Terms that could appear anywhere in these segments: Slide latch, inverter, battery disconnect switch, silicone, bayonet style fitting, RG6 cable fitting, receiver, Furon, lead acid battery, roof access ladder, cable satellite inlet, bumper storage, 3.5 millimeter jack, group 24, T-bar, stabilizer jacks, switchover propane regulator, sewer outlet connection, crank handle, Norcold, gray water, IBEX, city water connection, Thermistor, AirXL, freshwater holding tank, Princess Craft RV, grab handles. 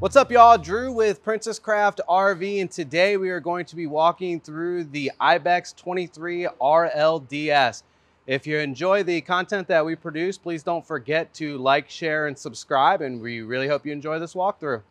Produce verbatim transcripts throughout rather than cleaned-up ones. What's up, y'all? Drew with Princess Craft R V, and today we are going to be walking through the IBEX twenty-three R L D S. If you enjoy the content that we produce, please don't forget to like, share, and subscribe, and we really hope you enjoy this walkthrough.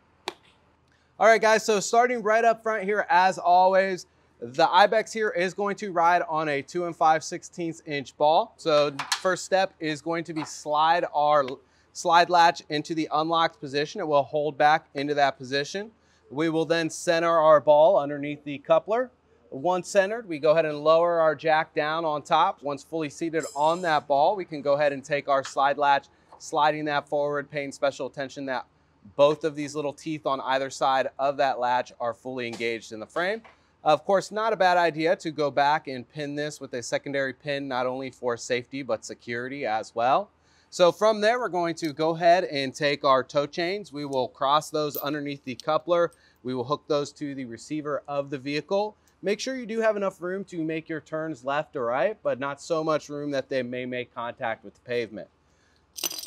All right, guys, so starting right up front here, as always, the IBEX here is going to ride on a two and five sixteenths inch ball. So first step is going to be slide our slide latch into the unlocked position. It will hold back into that position. We will then center our ball underneath the coupler. Once centered, we go ahead and lower our jack down on top. Once fully seated on that ball, we can go ahead and take our slide latch, sliding that forward, paying special attention that both of these little teeth on either side of that latch are fully engaged in the frame. Of course, not a bad idea to go back and pin this with a secondary pin, not only for safety, but security as well. So from there, we're going to go ahead and take our tow chains. We will cross those underneath the coupler. We will hook those to the receiver of the vehicle. Make sure you do have enough room to make your turns left or right, but not so much room that they may make contact with the pavement.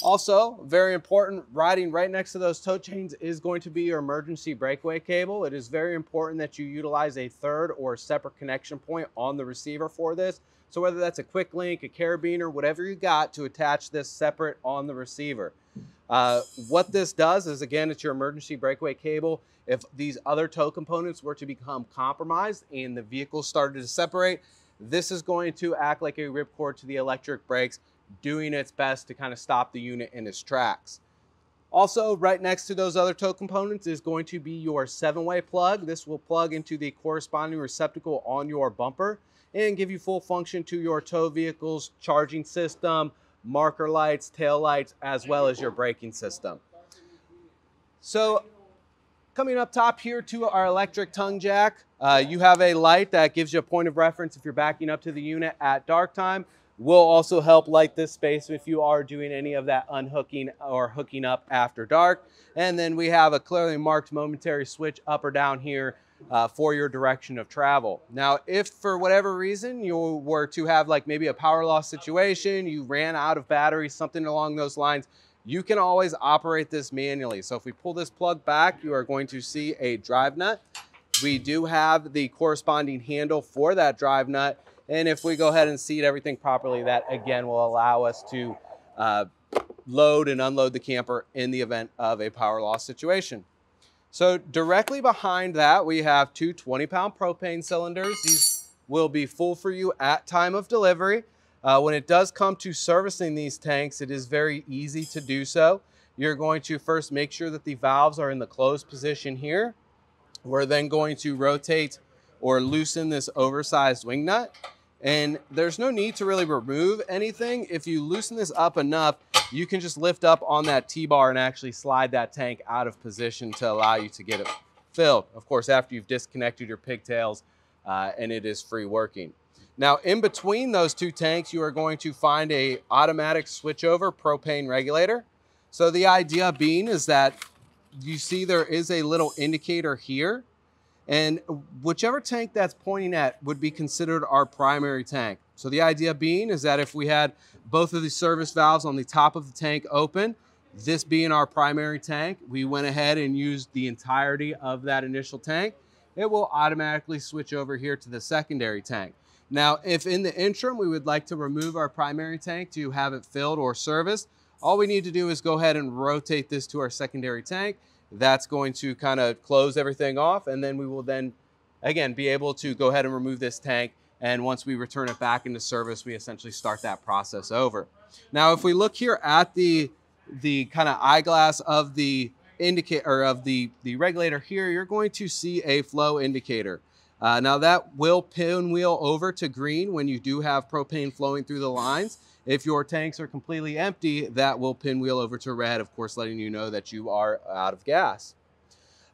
Also, very important, riding right next to those tow chains is going to be your emergency breakaway cable. It is very important that you utilize a third or separate connection point on the receiver for this. So whether that's a quick link, a carabiner, whatever you got to attach this separate on the receiver. Uh, what this does is, again, it's your emergency breakaway cable. If these other tow components were to become compromised and the vehicle started to separate, this is going to act like a ripcord to the electric brakes, doing its best to kind of stop the unit in its tracks. Also, right next to those other tow components is going to be your seven way plug. This will plug into the corresponding receptacle on your bumper and give you full function to your tow vehicle's charging system, marker lights, tail lights, as well as your braking system. So coming up top here to our electric tongue jack, uh, you have a light that gives you a point of reference if you're backing up to the unit at dark time. Will also help light this space if you are doing any of that unhooking or hooking up after dark. And then we have a clearly marked momentary switch up or down here uh, for your direction of travel. Now, if for whatever reason you were to have like maybe a power loss situation, you ran out of battery, something along those lines, you can always operate this manually. So if we pull this plug back, you are going to see a drive nut. We do have the corresponding handle for that drive nut. And if we go ahead and seat everything properly, that again will allow us to uh, load and unload the camper in the event of a power loss situation. So directly behind that, we have two twenty pound propane cylinders. These will be full for you at time of delivery. Uh, when it does come to servicing these tanks, it is very easy to do so. You're going to first make sure that the valves are in the closed position here. We're then going to rotate or loosen this oversized wing nut. And there's no need to really remove anything. If you loosen this up enough, you can just lift up on that T-bar and actually slide that tank out of position to allow you to get it filled. Of course, after you've disconnected your pigtails uh, and it is free working. Now, in between those two tanks, you are going to find a automatic switchover propane regulator. So the idea being is that you see there is a little indicator here. And whichever tank that's pointing at would be considered our primary tank. So the idea being is that if we had both of the service valves on the top of the tank open, this being our primary tank, we went ahead and used the entirety of that initial tank. It will automatically switch over here to the secondary tank. Now, if in the interim we would like to remove our primary tank to have it filled or serviced, all we need to do is go ahead and rotate this to our secondary tank. That's going to kind of close everything off, and then we will then, again, be able to go ahead and remove this tank. And once we return it back into service, we essentially start that process over. Now, if we look here at the the kind of eyeglass of the indicator of the the regulator here, you're going to see a flow indicator. Uh, now that will pinwheel over to green when you do have propane flowing through the lines. If your tanks are completely empty, that will pinwheel over to red, of course, letting you know that you are out of gas.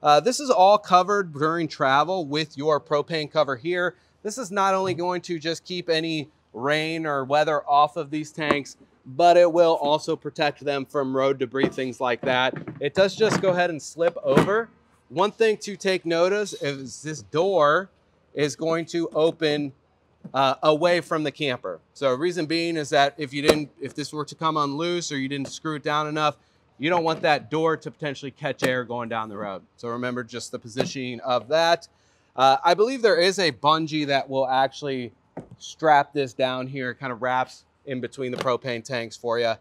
Uh, this is all covered during travel with your propane cover here. This is not only going to just keep any rain or weather off of these tanks, but it will also protect them from road debris, things like that. It does just go ahead and slip over. One thing to take notice is this door is going to open Uh, away from the camper. So reason being is that if you didn't, if this were to come unloose or you didn't screw it down enough, You don't want that door to potentially catch air going down the road. So remember just the positioning of that. Uh, I believe there is a bungee that will actually strap this down here. It kind of wraps in between the propane tanks for you.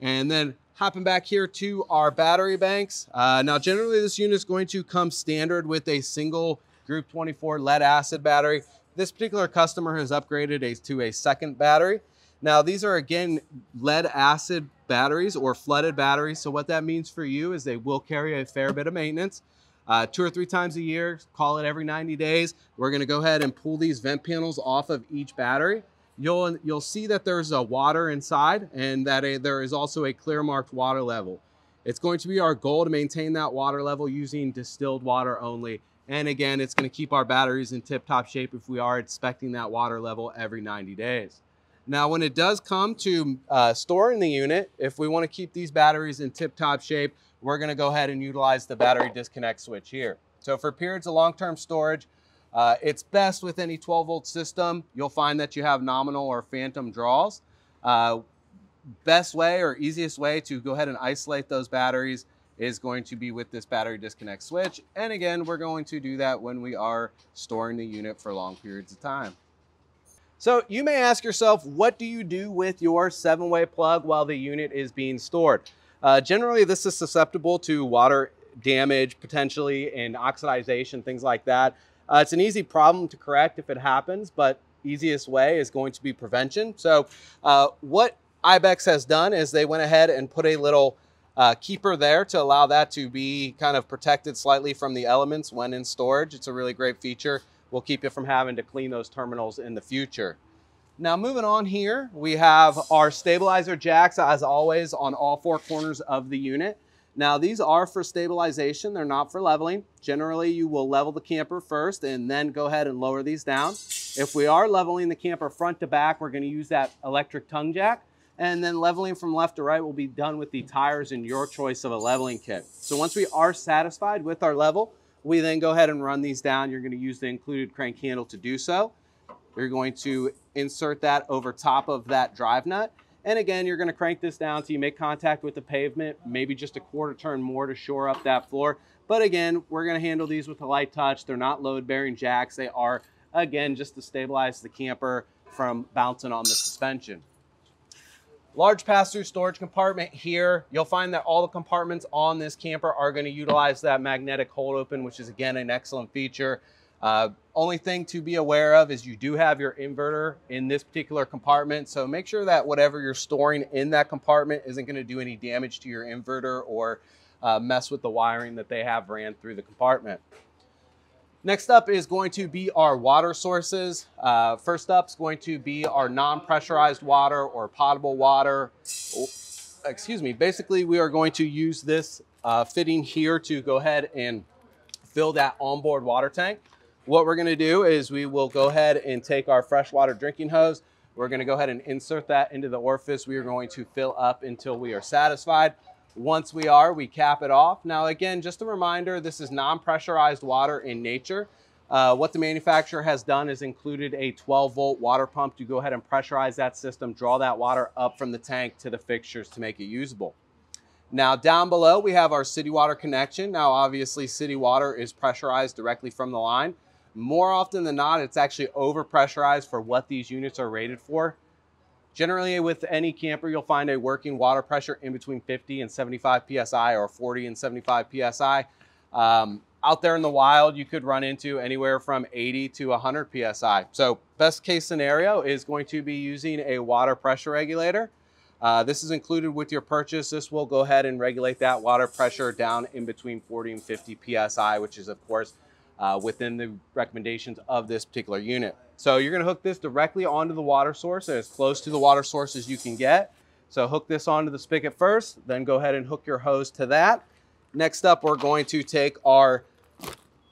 And then hopping back here to our battery banks. Uh, now, generally this unit is going to come standard with a single group twenty-four lead acid battery. This particular customer has upgraded a, to a second battery. Now, these are again lead acid batteries or flooded batteries. So what that means for you is they will carry a fair bit of maintenance. Uh, two or three times a year, call it every ninety days. We're gonna go ahead and pull these vent panels off of each battery. You'll, you'll see that there's a water inside and that a, there is also a clear marked water level. It's going to be our goal to maintain that water level using distilled water only. And again, it's gonna keep our batteries in tip-top shape if we are inspecting that water level every ninety days. Now, when it does come to uh, storing the unit, if we wanna keep these batteries in tip-top shape, we're gonna go ahead and utilize the battery disconnect switch here. So for periods of long-term storage, Uh, it's best with any twelve volt system. You'll find that you have nominal or phantom draws. Uh, best way or easiest way to go ahead and isolate those batteries is going to be with this battery disconnect switch. And again, we're going to do that when we are storing the unit for long periods of time. So you may ask yourself, what do you do with your seven way plug while the unit is being stored? Uh, generally, this is susceptible to water damage, potentially, and oxidization, things like that. Uh, it's an easy problem to correct if it happens, but easiest way is going to be prevention. So uh, what I BEX has done is they went ahead and put a little uh, keeper there to allow that to be kind of protected slightly from the elements when in storage. It's a really great feature. We'll keep you from having to clean those terminals in the future. Now moving on here, we have our stabilizer jacks as always on all four corners of the unit. Now these are for stabilization, they're not for leveling. Generally you will level the camper first and then go ahead and lower these down. If we are leveling the camper front to back, we're gonna use that electric tongue jack, and then leveling from left to right will be done with the tires and your choice of a leveling kit. So once we are satisfied with our level, we then go ahead and run these down. You're gonna use the included crank handle to do so. You're going to insert that over top of that drive nut. And again, you're gonna crank this down till you make contact with the pavement, maybe just a quarter turn more to shore up that floor. But again, we're gonna handle these with a light touch. They're not load-bearing jacks. They are, again, just to stabilize the camper from bouncing on the suspension. Large pass-through storage compartment here. You'll find that all the compartments on this camper are gonna utilize that magnetic hold open, which is, again, an excellent feature. Uh, only thing to be aware of is you do have your inverter in this particular compartment. So make sure that whatever you're storing in that compartment isn't going to do any damage to your inverter or uh, mess with the wiring that they have ran through the compartment. Next up is going to be our water sources. Uh, first up is going to be our non-pressurized water or potable water. Oh, excuse me. Basically, we are going to use this uh, fitting here to go ahead and fill that onboard water tank. What we're gonna do is we will go ahead and take our freshwater drinking hose. We're gonna go ahead and insert that into the orifice. We are going to fill up until we are satisfied. Once we are, we cap it off. Now again, just a reminder, this is non-pressurized water in nature. Uh, what the manufacturer has done is included a twelve volt water pump to go ahead and pressurize that system, draw that water up from the tank to the fixtures to make it usable. Now down below, we have our city water connection. Now obviously city water is pressurized directly from the line. More often than not, it's actually over pressurized for what these units are rated for. Generally, with any camper, you'll find a working water pressure in between fifty and seventy-five P S I or forty and seventy-five P S I. Um, out there in the wild, you could run into anywhere from eighty to one hundred P S I. So best case scenario is going to be using a water pressure regulator. Uh, this is included with your purchase. This will go ahead and regulate that water pressure down in between forty and fifty P S I, which is of course Uh, within the recommendations of this particular unit. So you're gonna hook this directly onto the water source, as close to the water source as you can get. So hook this onto the spigot first, then go ahead and hook your hose to that. Next up, we're going to take our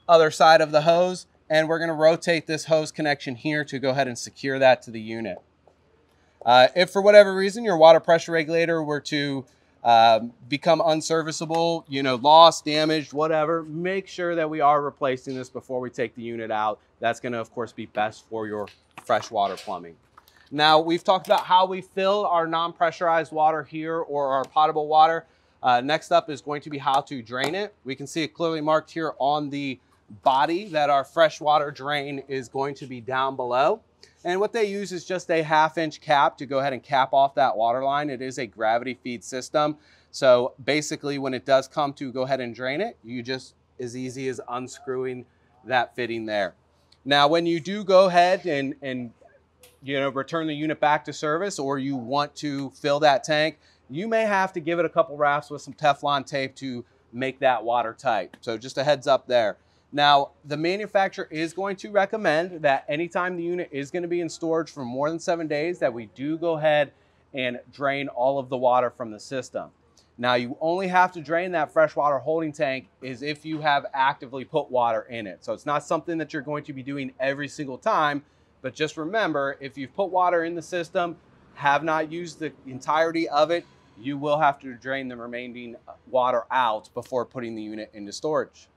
other side of the hose and we're gonna rotate this hose connection here to go ahead and secure that to the unit. Uh, if for whatever reason your water pressure regulator were to Um, become unserviceable, you know, lost, damaged, whatever, make sure that we are replacing this before we take the unit out. That's going to, of course, be best for your freshwater plumbing. Now, we've talked about how we fill our non-pressurized water here or our potable water. Uh, next up is going to be how to drain it. We can see it clearly marked here on the body that our freshwater drain is going to be down below. And what they use is just a half inch cap to go ahead and cap off that water line. It is a gravity feed system. So basically when it does come to go ahead and drain it, you just as easy as unscrewing that fitting there. Now, when you do go ahead and, and you know, return the unit back to service, or you want to fill that tank, you may have to give it a couple wraps with some Teflon tape to make that watertight. So just a heads up there. Now, the manufacturer is going to recommend that anytime the unit is going to be in storage for more than seven days, that we do go ahead and drain all of the water from the system. Now, you only have to drain that freshwater holding tank is if you have actively put water in it. So it's not something that you're going to be doing every single time, but just remember, if you've put water in the system, have not used the entirety of it, you will have to drain the remaining water out before putting the unit into storage.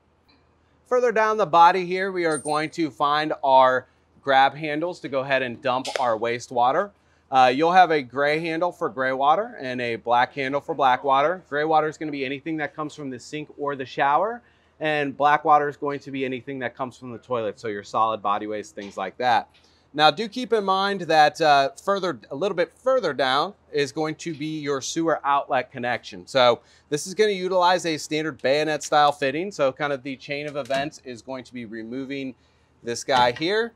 Further down the body here, we are going to find our grab handles to go ahead and dump our wastewater. Uh, you'll have a gray handle for gray water and a black handle for black water. Gray water is going to be anything that comes from the sink or the shower, and black water is going to be anything that comes from the toilet, so your solid body waste, things like that. Now, do keep in mind that uh, further, a little bit further down is going to be your sewer outlet connection. So this is going to utilize a standard bayonet style fitting. So kind of the chain of events is going to be removing this guy here.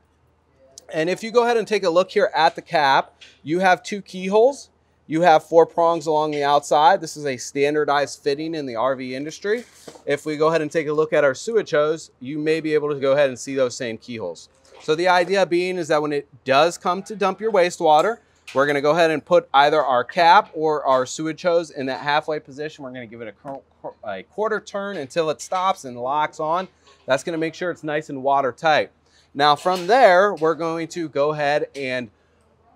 And if you go ahead and take a look here at the cap, you have two keyholes. You have four prongs along the outside. This is a standardized fitting in the R V industry. If we go ahead and take a look at our sewage hose, you may be able to go ahead and see those same keyholes. So the idea being is that when it does come to dump your wastewater, we're going to go ahead and put either our cap or our sewage hose in that halfway position. We're going to give it a, a quarter turn until it stops and locks on. That's going to make sure it's nice and watertight. Now from there, we're going to go ahead and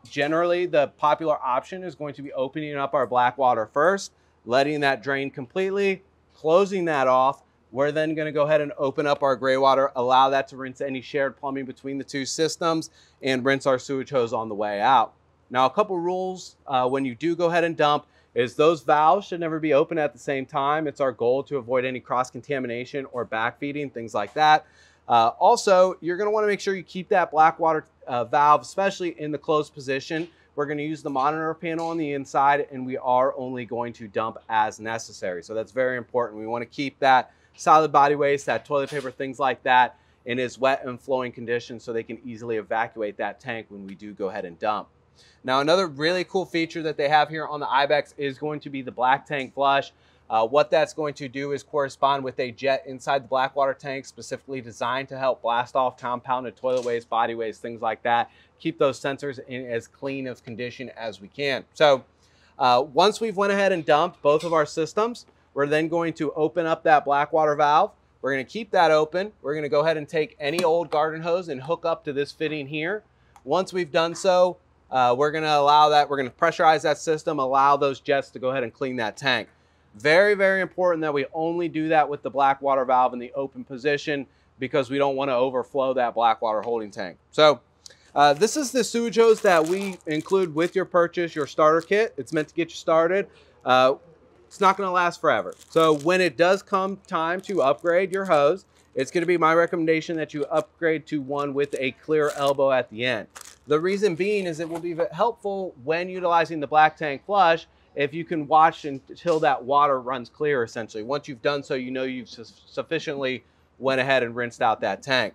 generally the popular option is going to be opening up our black water first, letting that drain completely, closing that off. We're then going to go ahead and open up our gray water, allow that to rinse any shared plumbing between the two systems, and rinse our sewage hose on the way out. Now, a couple rules uh, when you do go ahead and dump is those valves should never be open at the same time. It's our goal to avoid any cross-contamination or backfeeding, things like that. Uh, also, you're going to want to make sure you keep that black water uh, valve, especially in the closed position. We're going to use the monitor panel on the inside, and we are only going to dump as necessary. So that's very important. We want to keep that solid body waste, that toilet paper, things like that, in its wet and flowing condition so they can easily evacuate that tank when we do go ahead and dump. Now, another really cool feature that they have here on the I BEX is going to be the black tank flush. Uh, what that's going to do is correspond with a jet inside the black water tank specifically designed to help blast off compounded toilet waste, body waste, things like that. Keep those sensors in as clean of condition as we can. So uh, once we've went ahead and dumped both of our systems, we're then going to open up that black water valve. We're going to keep that open. We're going to go ahead and take any old garden hose and hook up to this fitting here. Once we've done so, uh, we're going to allow that, we're going to pressurize that system, allow those jets to go ahead and clean that tank. Very, very important that we only do that with the black water valve in the open position because we don't want to overflow that black water holding tank. So Uh, this is the sewage hose that we include with your purchase, your starter kit. It's meant to get you started. Uh, it's not going to last forever. So when it does come time to upgrade your hose, it's going to be my recommendation that you upgrade to one with a clear elbow at the end. The reason being is it will be helpful when utilizing the black tank flush if you can watch until that water runs clear, essentially. Once you've done so, you know you've su- sufficiently went ahead and rinsed out that tank.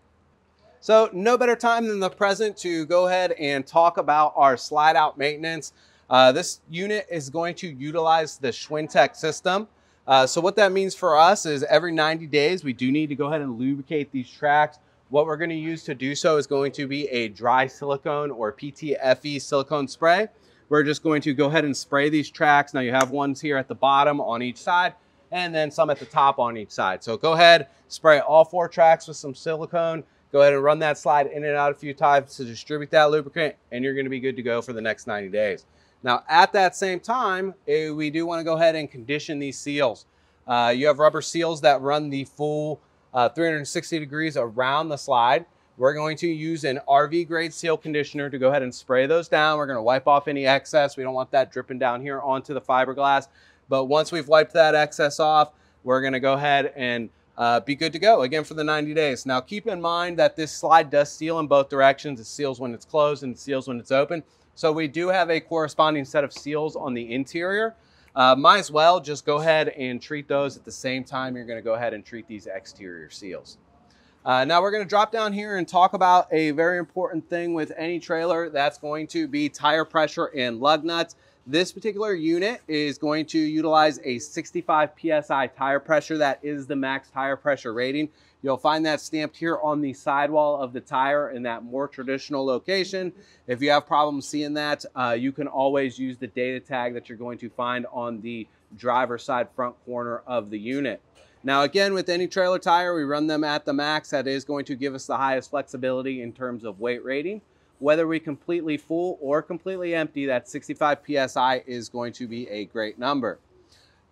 So no better time than the present to go ahead and talk about our slide out maintenance. Uh, this unit is going to utilize the Schwintek system. Uh, so what that means for us is every ninety days, we do need to go ahead and lubricate these tracks. What we're going to use to do so is going to be a dry silicone or P T F E silicone spray. We're just going to go ahead and spray these tracks. Now you have ones here at the bottom on each side, and then some at the top on each side. So go ahead, spray all four tracks with some silicone. Go ahead and run that slide in and out a few times to distribute that lubricant, and you're going to be good to go for the next ninety days. Now, at that same time, we do want to go ahead and condition these seals. Uh, you have rubber seals that run the full uh, three hundred sixty degrees around the slide. We're going to use an R V grade seal conditioner to go ahead and spray those down. We're going to wipe off any excess. We don't want that dripping down here onto the fiberglass. But once we've wiped that excess off, we're gonna go ahead and uh, be good to go again for the ninety days. Now keep in mind that this slide does seal in both directions. It seals when it's closed and it seals when it's open. So we do have a corresponding set of seals on the interior. Uh, might as well just go ahead and treat those at the same time you're gonna go ahead and treat these exterior seals. Uh, now we're gonna drop down here and talk about a very important thing with any trailer. That's going to be tire pressure and lug nuts. This particular unit is going to utilize a sixty-five P S I tire pressure. That is the max tire pressure rating. You'll find that stamped here on the sidewall of the tire in that more traditional location. If you have problems seeing that, uh, you can always use the data tag that you're going to find on the driver's side front corner of the unit. Now again, with any trailer tire, we run them at the max. That is going to give us the highest flexibility in terms of weight rating. Whether we completely full or completely empty, that sixty-five P S I is going to be a great number.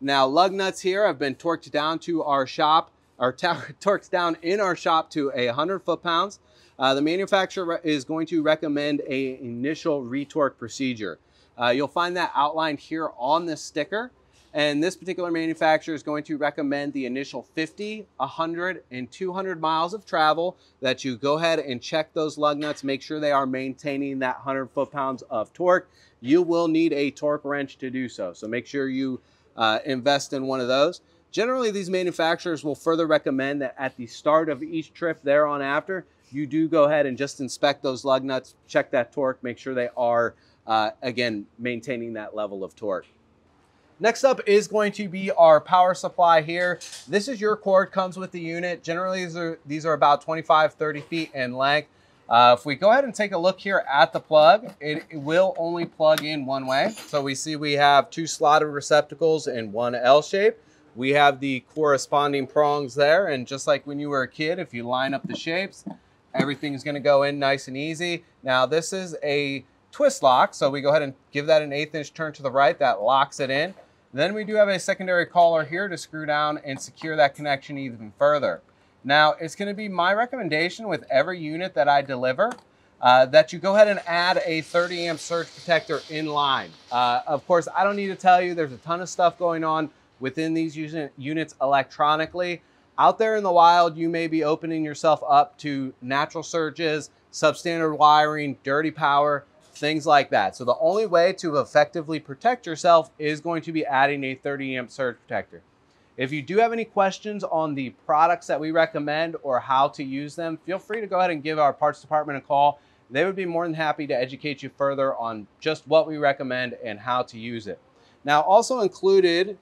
Now lug nuts here have been torqued down to our shop, or torqued down in our shop to a one hundred foot pounds. Uh, the manufacturer is going to recommend a initial retorque procedure. Uh, you'll find that outlined here on this sticker. And this particular manufacturer is going to recommend the initial fifty, one hundred, and two hundred miles of travel that you go ahead and check those lug nuts, make sure they are maintaining that one hundred foot pounds of torque. You will need a torque wrench to do so. So make sure you uh, invest in one of those. Generally, these manufacturers will further recommend that at the start of each trip thereon after, you do go ahead and just inspect those lug nuts, check that torque, make sure they are, uh, again, maintaining that level of torque. Next up is going to be our power supply here. This is your cord, comes with the unit. Generally, these are, these are about twenty-five, thirty feet in length. Uh, if we go ahead and take a look here at the plug, it, it will only plug in one way. So we see we have two slotted receptacles in one L shape. We have the corresponding prongs there. And just like when you were a kid, if you line up the shapes, everything's gonna go in nice and easy. Now this is a twist lock. So we go ahead and give that an eighth inch turn to the right, that locks it in. Then we do have a secondary collar here to screw down and secure that connection even further. Now, it's gonna be my recommendation with every unit that I deliver uh, that you go ahead and add a thirty amp surge protector in line. Uh, of course, I don't need to tell you there's a ton of stuff going on within these units electronically. Out there in the wild, you may be opening yourself up to natural surges, substandard wiring, dirty power, things like that. So the only way to effectively protect yourself is going to be adding a thirty amp surge protector. If you do have any questions on the products that we recommend or how to use them, feel free to go ahead and give our parts department a call. They would be more than happy to educate you further on just what we recommend and how to use it. Now, also included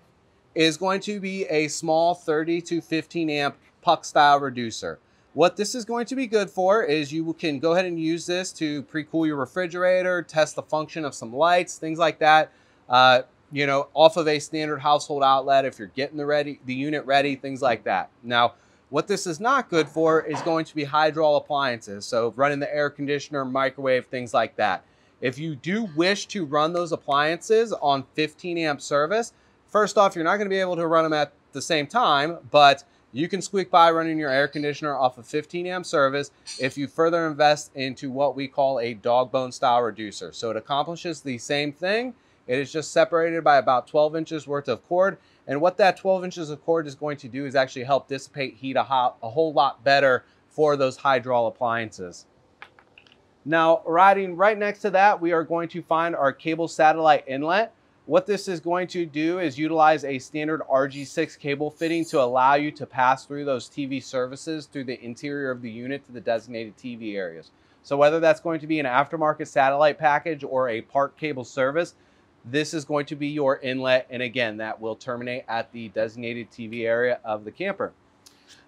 is going to be a small thirty to fifteen amp puck style reducer. What this is going to be good for is you can go ahead and use this to pre-cool your refrigerator, test the function of some lights, things like that, uh, you know, off of a standard household outlet if you're getting the, ready, the unit ready, things like that. Now, what this is not good for is going to be hydro appliances, so running the air conditioner, microwave, things like that. If you do wish to run those appliances on fifteen amp service, first off, you're not gonna be able to run them at the same time, but you can squeak by running your air conditioner off of fifteen amp service if you further invest into what we call a dog bone style reducer. So it accomplishes the same thing. It is just separated by about twelve inches worth of cord. And what that twelve inches of cord is going to do is actually help dissipate heat a, hot, a whole lot better for those hydro appliances. Now, riding right next to that, we are going to find our cable satellite inlet. What this is going to do is utilize a standard R G six cable fitting to allow you to pass through those T V services through the interior of the unit to the designated T V areas. So whether that's going to be an aftermarket satellite package or a park cable service, this is going to be your inlet. And again, that will terminate at the designated T V area of the camper.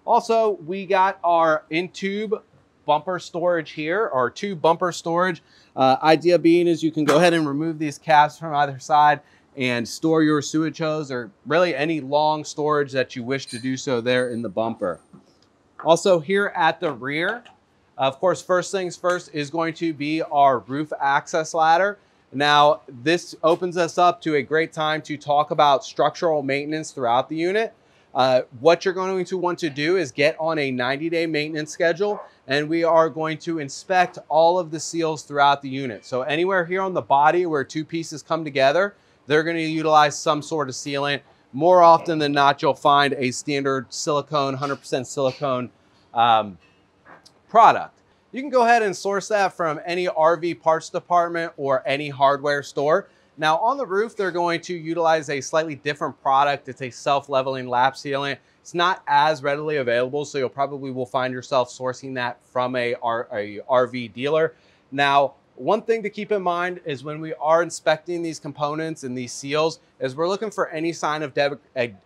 Also, we got our in-tube bumper storage here, or two bumper storage. Uh, idea being is you can go ahead and remove these caps from either side and store your sewage hose or really any long storage that you wish to do so there in the bumper. Also here at the rear, of course, first things first is going to be our roof access ladder. Now, this opens us up to a great time to talk about structural maintenance throughout the unit. Uh, what you're going to want to do is get on a ninety day maintenance schedule, and we are going to inspect all of the seals throughout the unit. So anywhere here on the body where two pieces come together, they're going to utilize some sort of sealant. More often than not, you'll find a standard silicone, one hundred percent silicone um, product. You can go ahead and source that from any R V parts department or any hardware store. Now on the roof, they're going to utilize a slightly different product. It's a self-leveling lap sealant. It's not as readily available, so you'll probably will find yourself sourcing that from a, R a R V dealer. Now, one thing to keep in mind is when we are inspecting these components and these seals is we're looking for any sign of de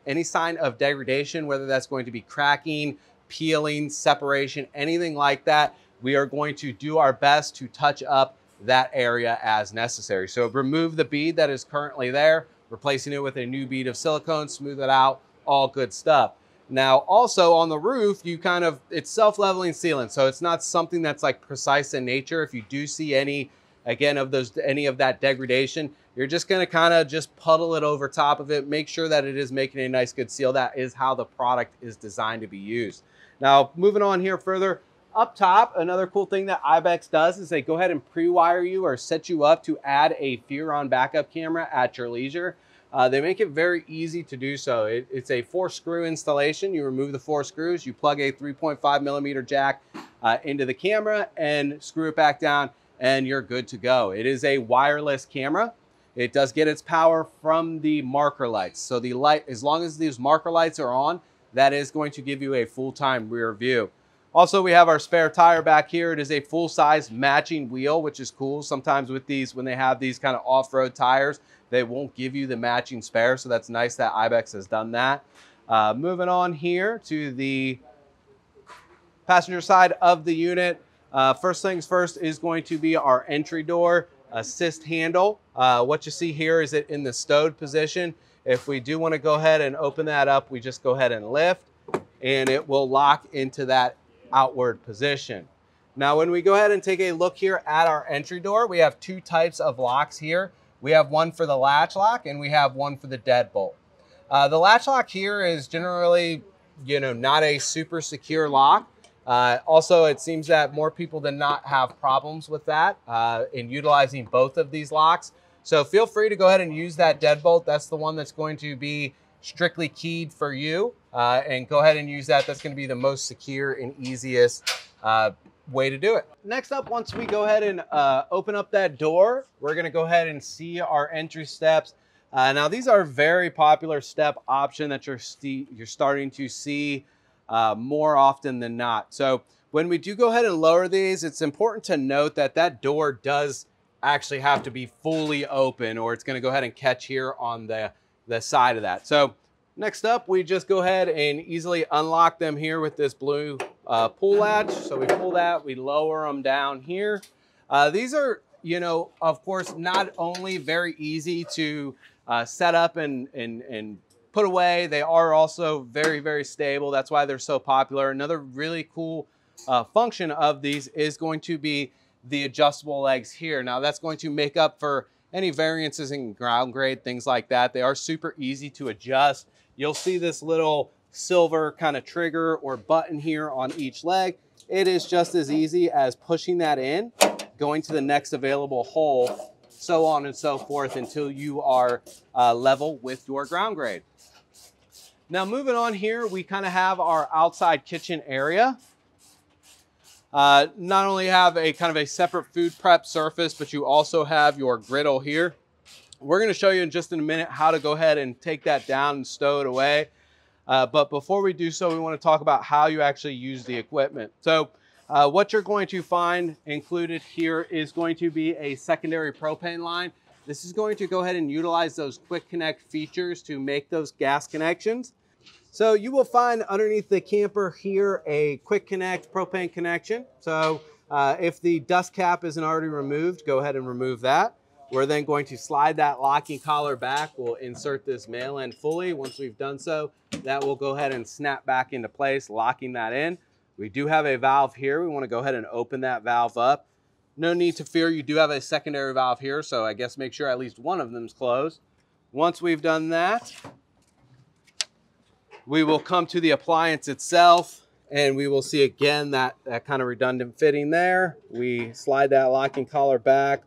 any sign of degradation, whether that's going to be cracking, peeling, separation, anything like that. We are going to do our best to touch up that area as necessary. So remove the bead that is currently there, replacing it with a new bead of silicone, smooth it out, all good stuff. Now, also on the roof, you kind of, it's self-leveling sealant. So it's not something that's like precise in nature. If you do see any, again, of those, any of that degradation, you're just gonna kind of just puddle it over top of it, make sure that it is making a nice good seal. That is how the product is designed to be used. Now, moving on here further, up top, another cool thing that I BEX does is they go ahead and pre-wire you or set you up to add a Furon backup camera at your leisure. Uh, they make it very easy to do so. It, it's a four screw installation. You remove the four screws, you plug a three point five millimeter jack uh, into the camera and screw it back down and you're good to go. It is a wireless camera. It does get its power from the marker lights. So the light, as long as these marker lights are on, that is going to give you a full-time rear view. Also, we have our spare tire back here. It is a full-size matching wheel, which is cool. Sometimes with these, when they have these kind of off-road tires, they won't give you the matching spare, so that's nice that I BEX has done that. Uh, moving on here to the passenger side of the unit. Uh, first things first is going to be our entry door assist handle. Uh, what you see here is it in the stowed position. If we do want to go ahead and open that up, we just go ahead and lift, and it will lock into that outward position. Now, when we go ahead and take a look here at our entry door, we have two types of locks here. We have one for the latch lock and we have one for the deadbolt. Uh, the latch lock here is generally, you know, not a super secure lock. Uh, also, it seems that more people than not have problems with that uh, in utilizing both of these locks. So feel free to go ahead and use that deadbolt. That's the one that's going to be strictly keyed for you, uh, and go ahead and use that. That's going to be the most secure and easiest uh, way to do it. Next up, once we go ahead and uh, open up that door, we're going to go ahead and see our entry steps. Uh, now, these are a very popular step option that you're, st you're starting to see uh, more often than not. So when we do go ahead and lower these, it's important to note that that door does actually have to be fully open, or it's going to go ahead and catch here on the the side of that. So next up, we just go ahead and easily unlock them here with this blue uh, pull latch. So we pull that, we lower them down here. Uh, these are, you know, of course, not only very easy to uh, set up and, and, and put away, they are also very, very stable. That's why they're so popular. Another really cool uh, function of these is going to be the adjustable legs here. Now that's going to make up for any variances in ground grade, things like that. They are super easy to adjust. You'll see this little silver kind of trigger or button here on each leg. It is just as easy as pushing that in, going to the next available hole, so on and so forth until you are uh, level with your ground grade. Now moving on here, we kind of have our outside kitchen area. Uh, not only have a kind of a separate food prep surface, but you also have your griddle here. We're going to show you in just in a minute how to go ahead and take that down and stow it away. Uh, but before we do so, we want to talk about how you actually use the equipment. So uh, what you're going to find included here is going to be a secondary propane line. This is going to go ahead and utilize those quick connect features to make those gas connections. So you will find underneath the camper here a quick connect propane connection. So uh, if the dust cap isn't already removed, go ahead and remove that. We're then going to slide that locking collar back. We'll insert this male end fully. Once we've done so, that will go ahead and snap back into place, locking that in. We do have a valve here. We want to go ahead and open that valve up. No need to fear, you do have a secondary valve here. So I guess make sure at least one of them's closed. Once we've done that, we will come to the appliance itself and we will see again that, that kind of redundant fitting there. We slide that locking collar back,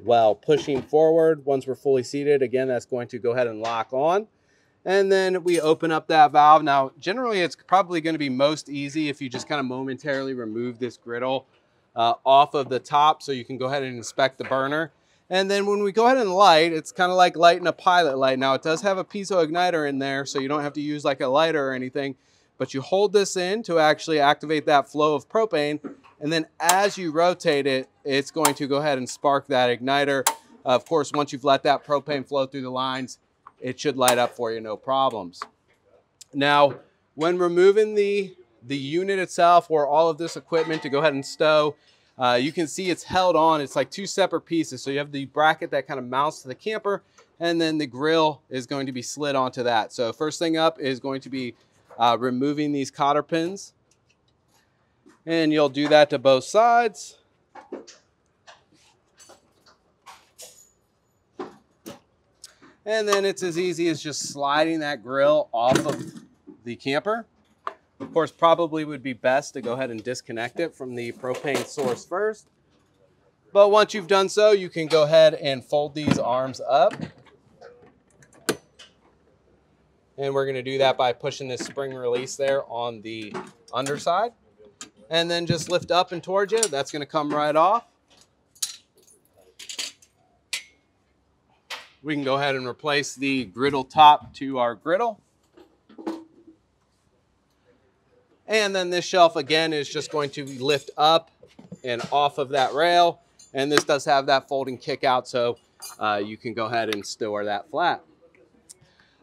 while pushing forward. Once we're fully seated, again, that's going to go ahead and lock on. And then we open up that valve. Now, generally, it's probably going to be most easy if you just kind of momentarily remove this griddle uh, off of the top so you can go ahead and inspect the burner. And then when we go ahead and light, it's kind of like lighting a pilot light. Now, it does have a piezo igniter in there, so you don't have to use like a lighter or anything. But you hold this in to actually activate that flow of propane. And then as you rotate it, it's going to go ahead and spark that igniter. Of course, once you've let that propane flow through the lines, it should light up for you, no problems. Now, when removing the, the unit itself or all of this equipment to go ahead and stow, uh, you can see it's held on. It's like two separate pieces. So you have the bracket that kind of mounts to the camper, and then the grill is going to be slid onto that. So first thing up is going to be uh, removing these cotter pins. And you'll do that to both sides. And then it's as easy as just sliding that grill off of the camper. Of course, probably would be best to go ahead and disconnect it from the propane source first. But once you've done so, you can go ahead and fold these arms up. And we're gonna do that by pushing this spring release there on the underside. And then just lift up and towards you. That's gonna come right off. We can go ahead and replace the griddle top to our griddle. And then this shelf again is just going to lift up and off of that rail. And this does have that folding kick out, so uh, you can go ahead and store that flat.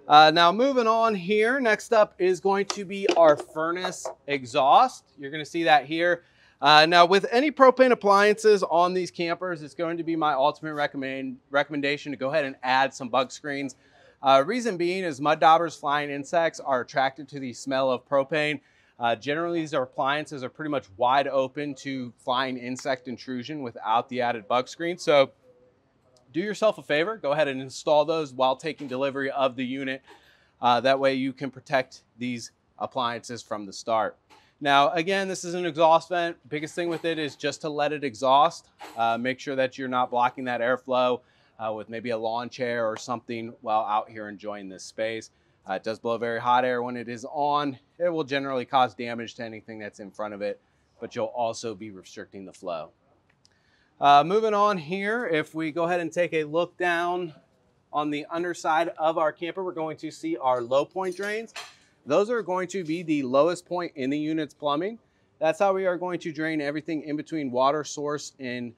Uh, now moving on here, next up is going to be our furnace exhaust. You're gonna see that here. Uh, now with any propane appliances on these campers, it's going to be my ultimate recommend, recommendation to go ahead and add some bug screens. Uh, reason being is mud daubers, flying insects are attracted to the smell of propane. Uh, generally, these appliances are pretty much wide open to flying insect intrusion without the added bug screen. So do yourself a favor, go ahead and install those while taking delivery of the unit. Uh, that way you can protect these appliances from the start. Now, again, this is an exhaust vent. Biggest thing with it is just to let it exhaust. Uh, make sure that you're not blocking that airflow uh, with maybe a lawn chair or something while out here enjoying this space. Uh, it does blow very hot air when it is on. It will generally cause damage to anything that's in front of it, but you'll also be restricting the flow. Uh, moving on here, if we go ahead and take a look down on the underside of our camper, we're going to see our low point drains. Those are going to be the lowest point in the unit's plumbing. That's how we are going to drain everything in between water source and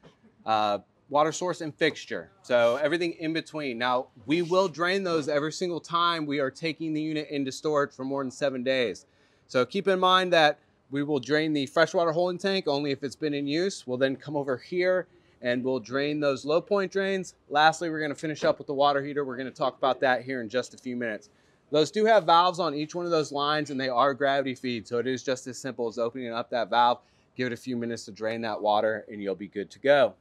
uh, water source and fixture. So everything in between. Now, we will drain those every single time we are taking the unit into storage for more than seven days. So keep in mind that we will drain the freshwater holding tank only if it's been in use. We'll then come over here and we'll drain those low point drains. Lastly, we're gonna finish up with the water heater. We're gonna talk about that here in just a few minutes. Those do have valves on each one of those lines, and they are gravity feed. So it is just as simple as opening up that valve, give it a few minutes to drain that water, and you'll be good to go.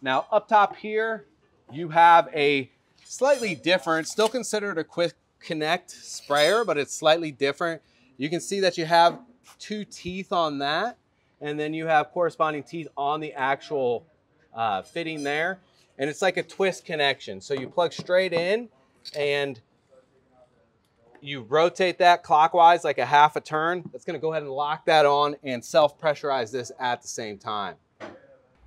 Now up top here, you have a slightly different, still considered a quick connect sprayer, but it's slightly different. You can see that you have two teeth on that, and then you have corresponding teeth on the actual uh, fitting there. And it's like a twist connection. So you plug straight in and you rotate that clockwise like a half a turn. That's gonna go ahead and lock that on and self-pressurize this at the same time.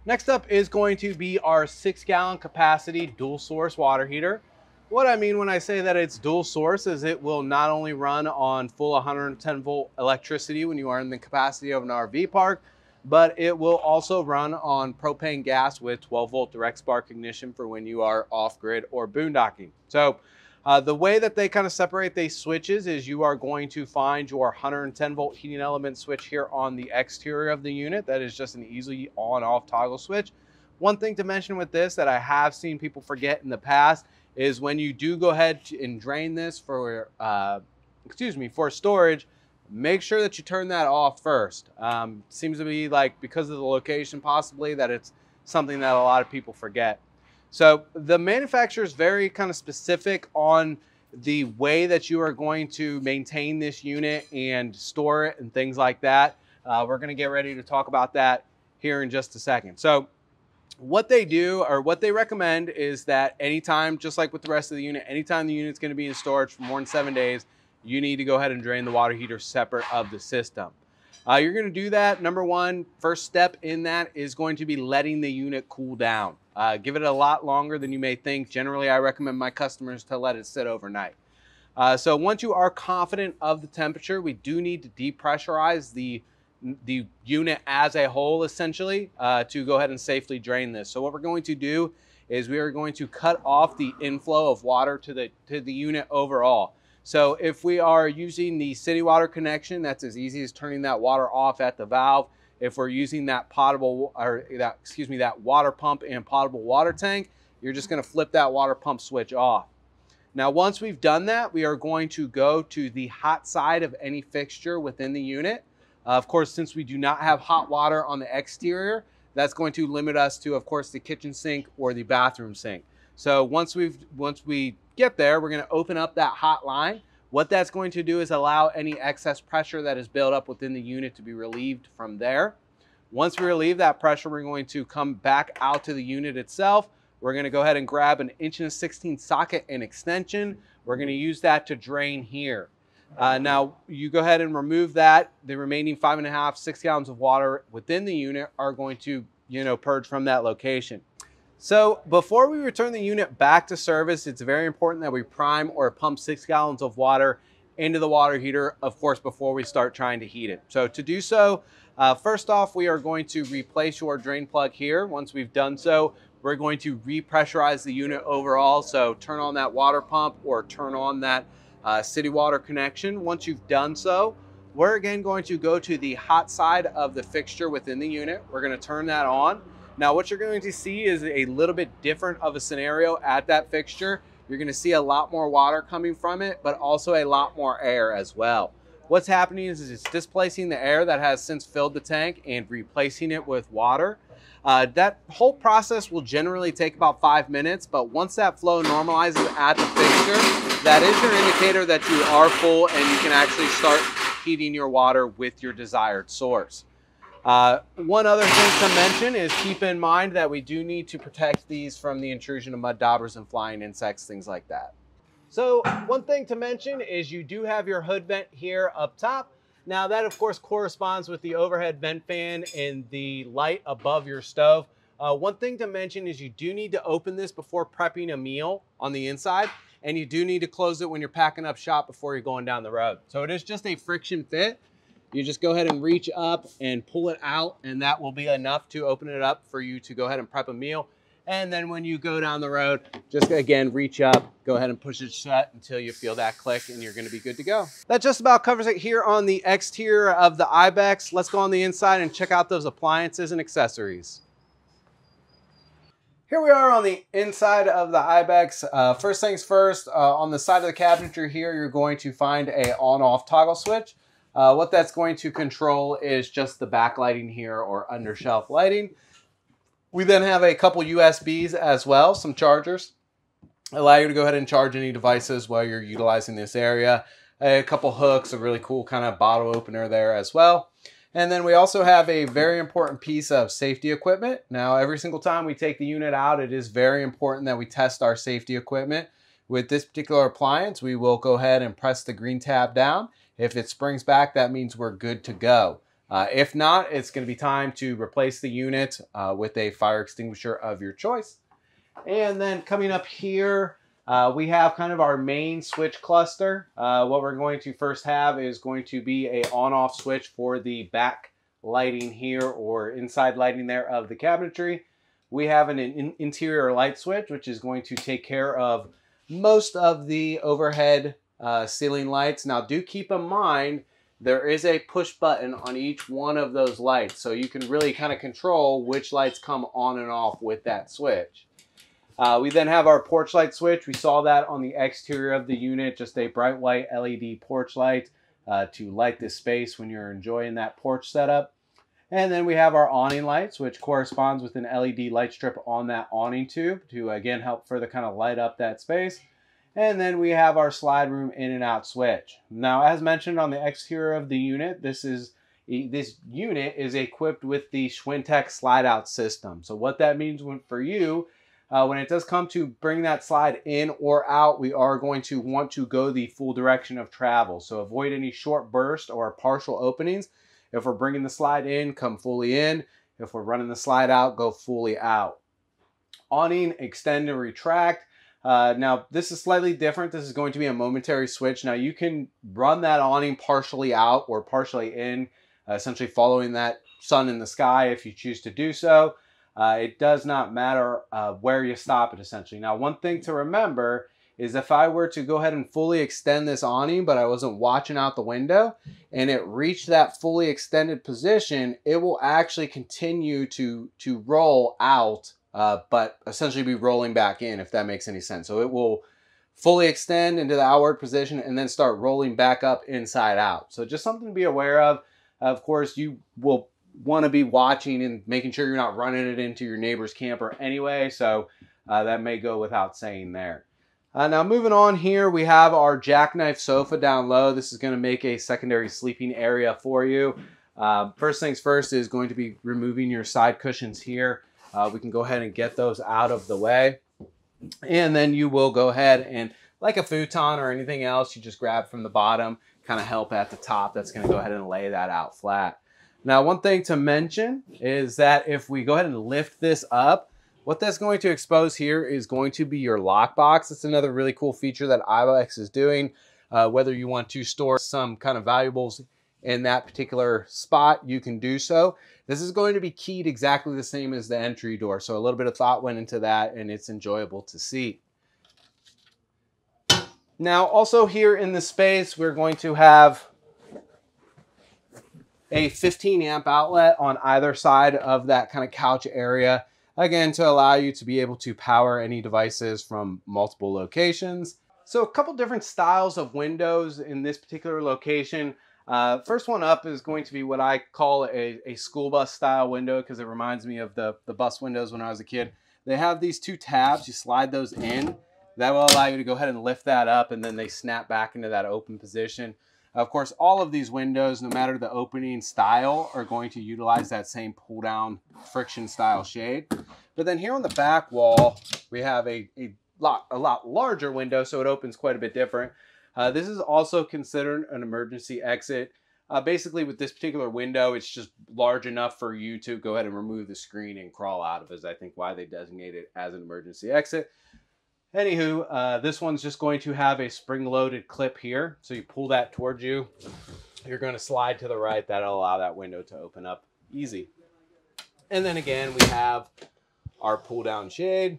Next up is going to be our six gallon capacity dual source water heater. What I mean when I say that it's dual source is it will not only run on full one hundred ten volt electricity when you are in the capacity of an R V park, but it will also run on propane gas with twelve volt direct spark ignition for when you are off grid or boondocking. So Uh, the way that they kind of separate these switches is you are going to find your one hundred ten volt heating element switch here on the exterior of the unit. That is just an easily on off toggle switch. One thing to mention with this that I have seen people forget in the past is when you do go ahead and drain this for, uh, excuse me, for storage, make sure that you turn that off first. Um, seems to be like because of the location possibly that it's something that a lot of people forget. So the manufacturer is very kind of specific on the way that you are going to maintain this unit and store it and things like that. Uh, we're gonna get ready to talk about that here in just a second. So What they do, or what they recommend, is that anytime, just like with the rest of the unit, anytime the unit's gonna be in storage for more than seven days, you need to go ahead and drain the water heater separate of the system. Uh, you're gonna do that, number one, first step in that is going to be letting the unit cool down. Uh, give it a lot longer than you may think. Generally, I recommend my customers to let it sit overnight. Uh, so once you are confident of the temperature, we do need to depressurize the, the unit as a whole, essentially, uh, to go ahead and safely drain this. So what we're going to do is we are going to cut off the inflow of water to the, to the unit overall. So if we are using the city water connection, that's as easy as turning that water off at the valve. If we're using that potable, or that, excuse me, that water pump and potable water tank, you're just gonna flip that water pump switch off. Now, once we've done that, we are going to go to the hot side of any fixture within the unit. Uh, of course, since we do not have hot water on the exterior, that's going to limit us to, of course, the kitchen sink or the bathroom sink. So once we've, once we get there, we're gonna open up that hot line. What that's going to do is allow any excess pressure that is built up within the unit to be relieved from there. Once we relieve that pressure, we're going to come back out to the unit itself. We're gonna go ahead and grab an inch and a sixteenth socket and extension. We're gonna use that to drain here. Uh, now, you go ahead and remove that. The remaining five and a half, six gallons of water within the unit are going to, you know, purge from that location. So before we return the unit back to service, it's very important that we prime or pump six gallons of water into the water heater, of course, before we start trying to heat it. So to do so, uh, first off, we are going to replace your drain plug here. Once we've done so, we're going to repressurize the unit overall. So turn on that water pump or turn on that uh, city water connection. Once you've done so, we're again going to go to the hot side of the fixture within the unit. We're gonna turn that on. Now, what you're going to see is a little bit different of a scenario at that fixture. You're gonna see a lot more water coming from it, but also a lot more air as well. What's happening is it's displacing the air that has since filled the tank and replacing it with water. Uh, that whole process will generally take about five minutes, but once that flow normalizes at the fixture, that is your indicator that you are full and you can actually start heating your water with your desired source. Uh, one other thing to mention is keep in mind that we do need to protect these from the intrusion of mud daubers and flying insects, things like that. So one thing to mention is you do have your hood vent here up top. Now that of course corresponds with the overhead vent fan and the light above your stove. Uh, one thing to mention is you do need to open this before prepping a meal on the inside, and you do need to close it when you're packing up shop before you're going down the road. So it is just a friction fit. You just go ahead and reach up and pull it out, and that will be enough to open it up for you to go ahead and prep a meal. And then when you go down the road, just again, reach up, go ahead and push it shut until you feel that click, and you're gonna be good to go. That just about covers it here on the exterior of the I BEX. Let's go on the inside and check out those appliances and accessories. Here we are on the inside of the I BEX. Uh, first things first, uh, on the side of the cabinetry here, you're going to find a on-off toggle switch. Uh, what that's going to control is just the backlighting here, or under shelf lighting. We then have a couple U S Bs as well, some chargers. Allow you to go ahead and charge any devices while you're utilizing this area. A couple hooks, a really cool kind of bottle opener there as well. And then we also have a very important piece of safety equipment. Now, every single time we take the unit out, it is very important that we test our safety equipment. With this particular appliance, we will go ahead and press the green tab down. If it springs back, that means we're good to go. Uh, if not, it's gonna be time to replace the unit uh, with a fire extinguisher of your choice. And then coming up here, uh, we have kind of our main switch cluster. Uh, what we're going to first have is going to be a on-off switch for the back lighting here, or inside lighting there of the cabinetry. We have an in interior light switch, which is going to take care of most of the overhead Uh, ceiling lights. Now do keep in mind, there is a push button on each one of those lights. So you can really kind of control which lights come on and off with that switch. Uh, we then have our porch light switch. We saw that on the exterior of the unit, just a bright white L E D porch light uh, to light this space when you're enjoying that porch setup. And then we have our awning lights, which corresponds with an L E D light strip on that awning tube to again help further kind of light up that space. And then we have our slide room in and out switch. Now, as mentioned on the exterior of the unit, this is This unit is equipped with the Schwintek slide out system. So what that means when, for you, uh, when it does come to bring that slide in or out, we are going to want to go the full direction of travel. So avoid any short bursts or partial openings. If we're bringing the slide in, come fully in. If we're running the slide out, go fully out. Awning, extend and retract. Uh, now this is slightly different. This is going to be a momentary switch. Now you can run that awning partially out or partially in, uh, essentially following that sun in the sky if you choose to do so. Uh, it does not matter uh, where you stop it essentially. Now one thing to remember is if I were to go ahead and fully extend this awning, but I wasn't watching out the window and it reached that fully extended position, it will actually continue to, to roll out, uh, but essentially be rolling back in, if that makes any sense. So it will fully extend into the outward position and then start rolling back up inside out. So just something to be aware of. Of course, you will want to be watching and making sure you're not running it into your neighbor's camper anyway. So uh, that may go without saying there. Uh, now moving on here, we have our jackknife sofa down low. This is going to make a secondary sleeping area for you. Uh, first things first is going to be removing your side cushions here. Uh, we can go ahead and get those out of the way. And then you will go ahead and, like a futon or anything else, you just grab from the bottom, kind of help at the top. That's going to go ahead and lay that out flat. Now one thing to mention is that if we go ahead and lift this up, what that's going to expose here is going to be your lockbox. It's another really cool feature that I B E X is doing. Uh, whether you want to store some kind of valuables in that particular spot, you can do so. This is going to be keyed exactly the same as the entry door. So a little bit of thought went into that and it's enjoyable to see. Now also here in the space, we're going to have a fifteen amp outlet on either side of that kind of couch area. Again, to allow you to be able to power any devices from multiple locations. So a couple different styles of windows in this particular location. Uh, first one up is going to be what I call a, a school bus style window because it reminds me of the, the bus windows when I was a kid. They have these two tabs, you slide those in. That will allow you to go ahead and lift that up and then they snap back into that open position. Of course, all of these windows, no matter the opening style, are going to utilize that same pull down friction style shade. But then here on the back wall, we have a, a, lot, a lot larger window, so it opens quite a bit different. Uh, this is also considered an emergency exit. Uh, basically, with this particular window, it's just large enough for you to go ahead and remove the screen and crawl out of it, is I think why they designate it as an emergency exit. Anywho, uh, this one's just going to have a spring-loaded clip here. So you pull that towards you. You're going to slide to the right. That'll allow that window to open up easy. And then again, we have our pull-down shade.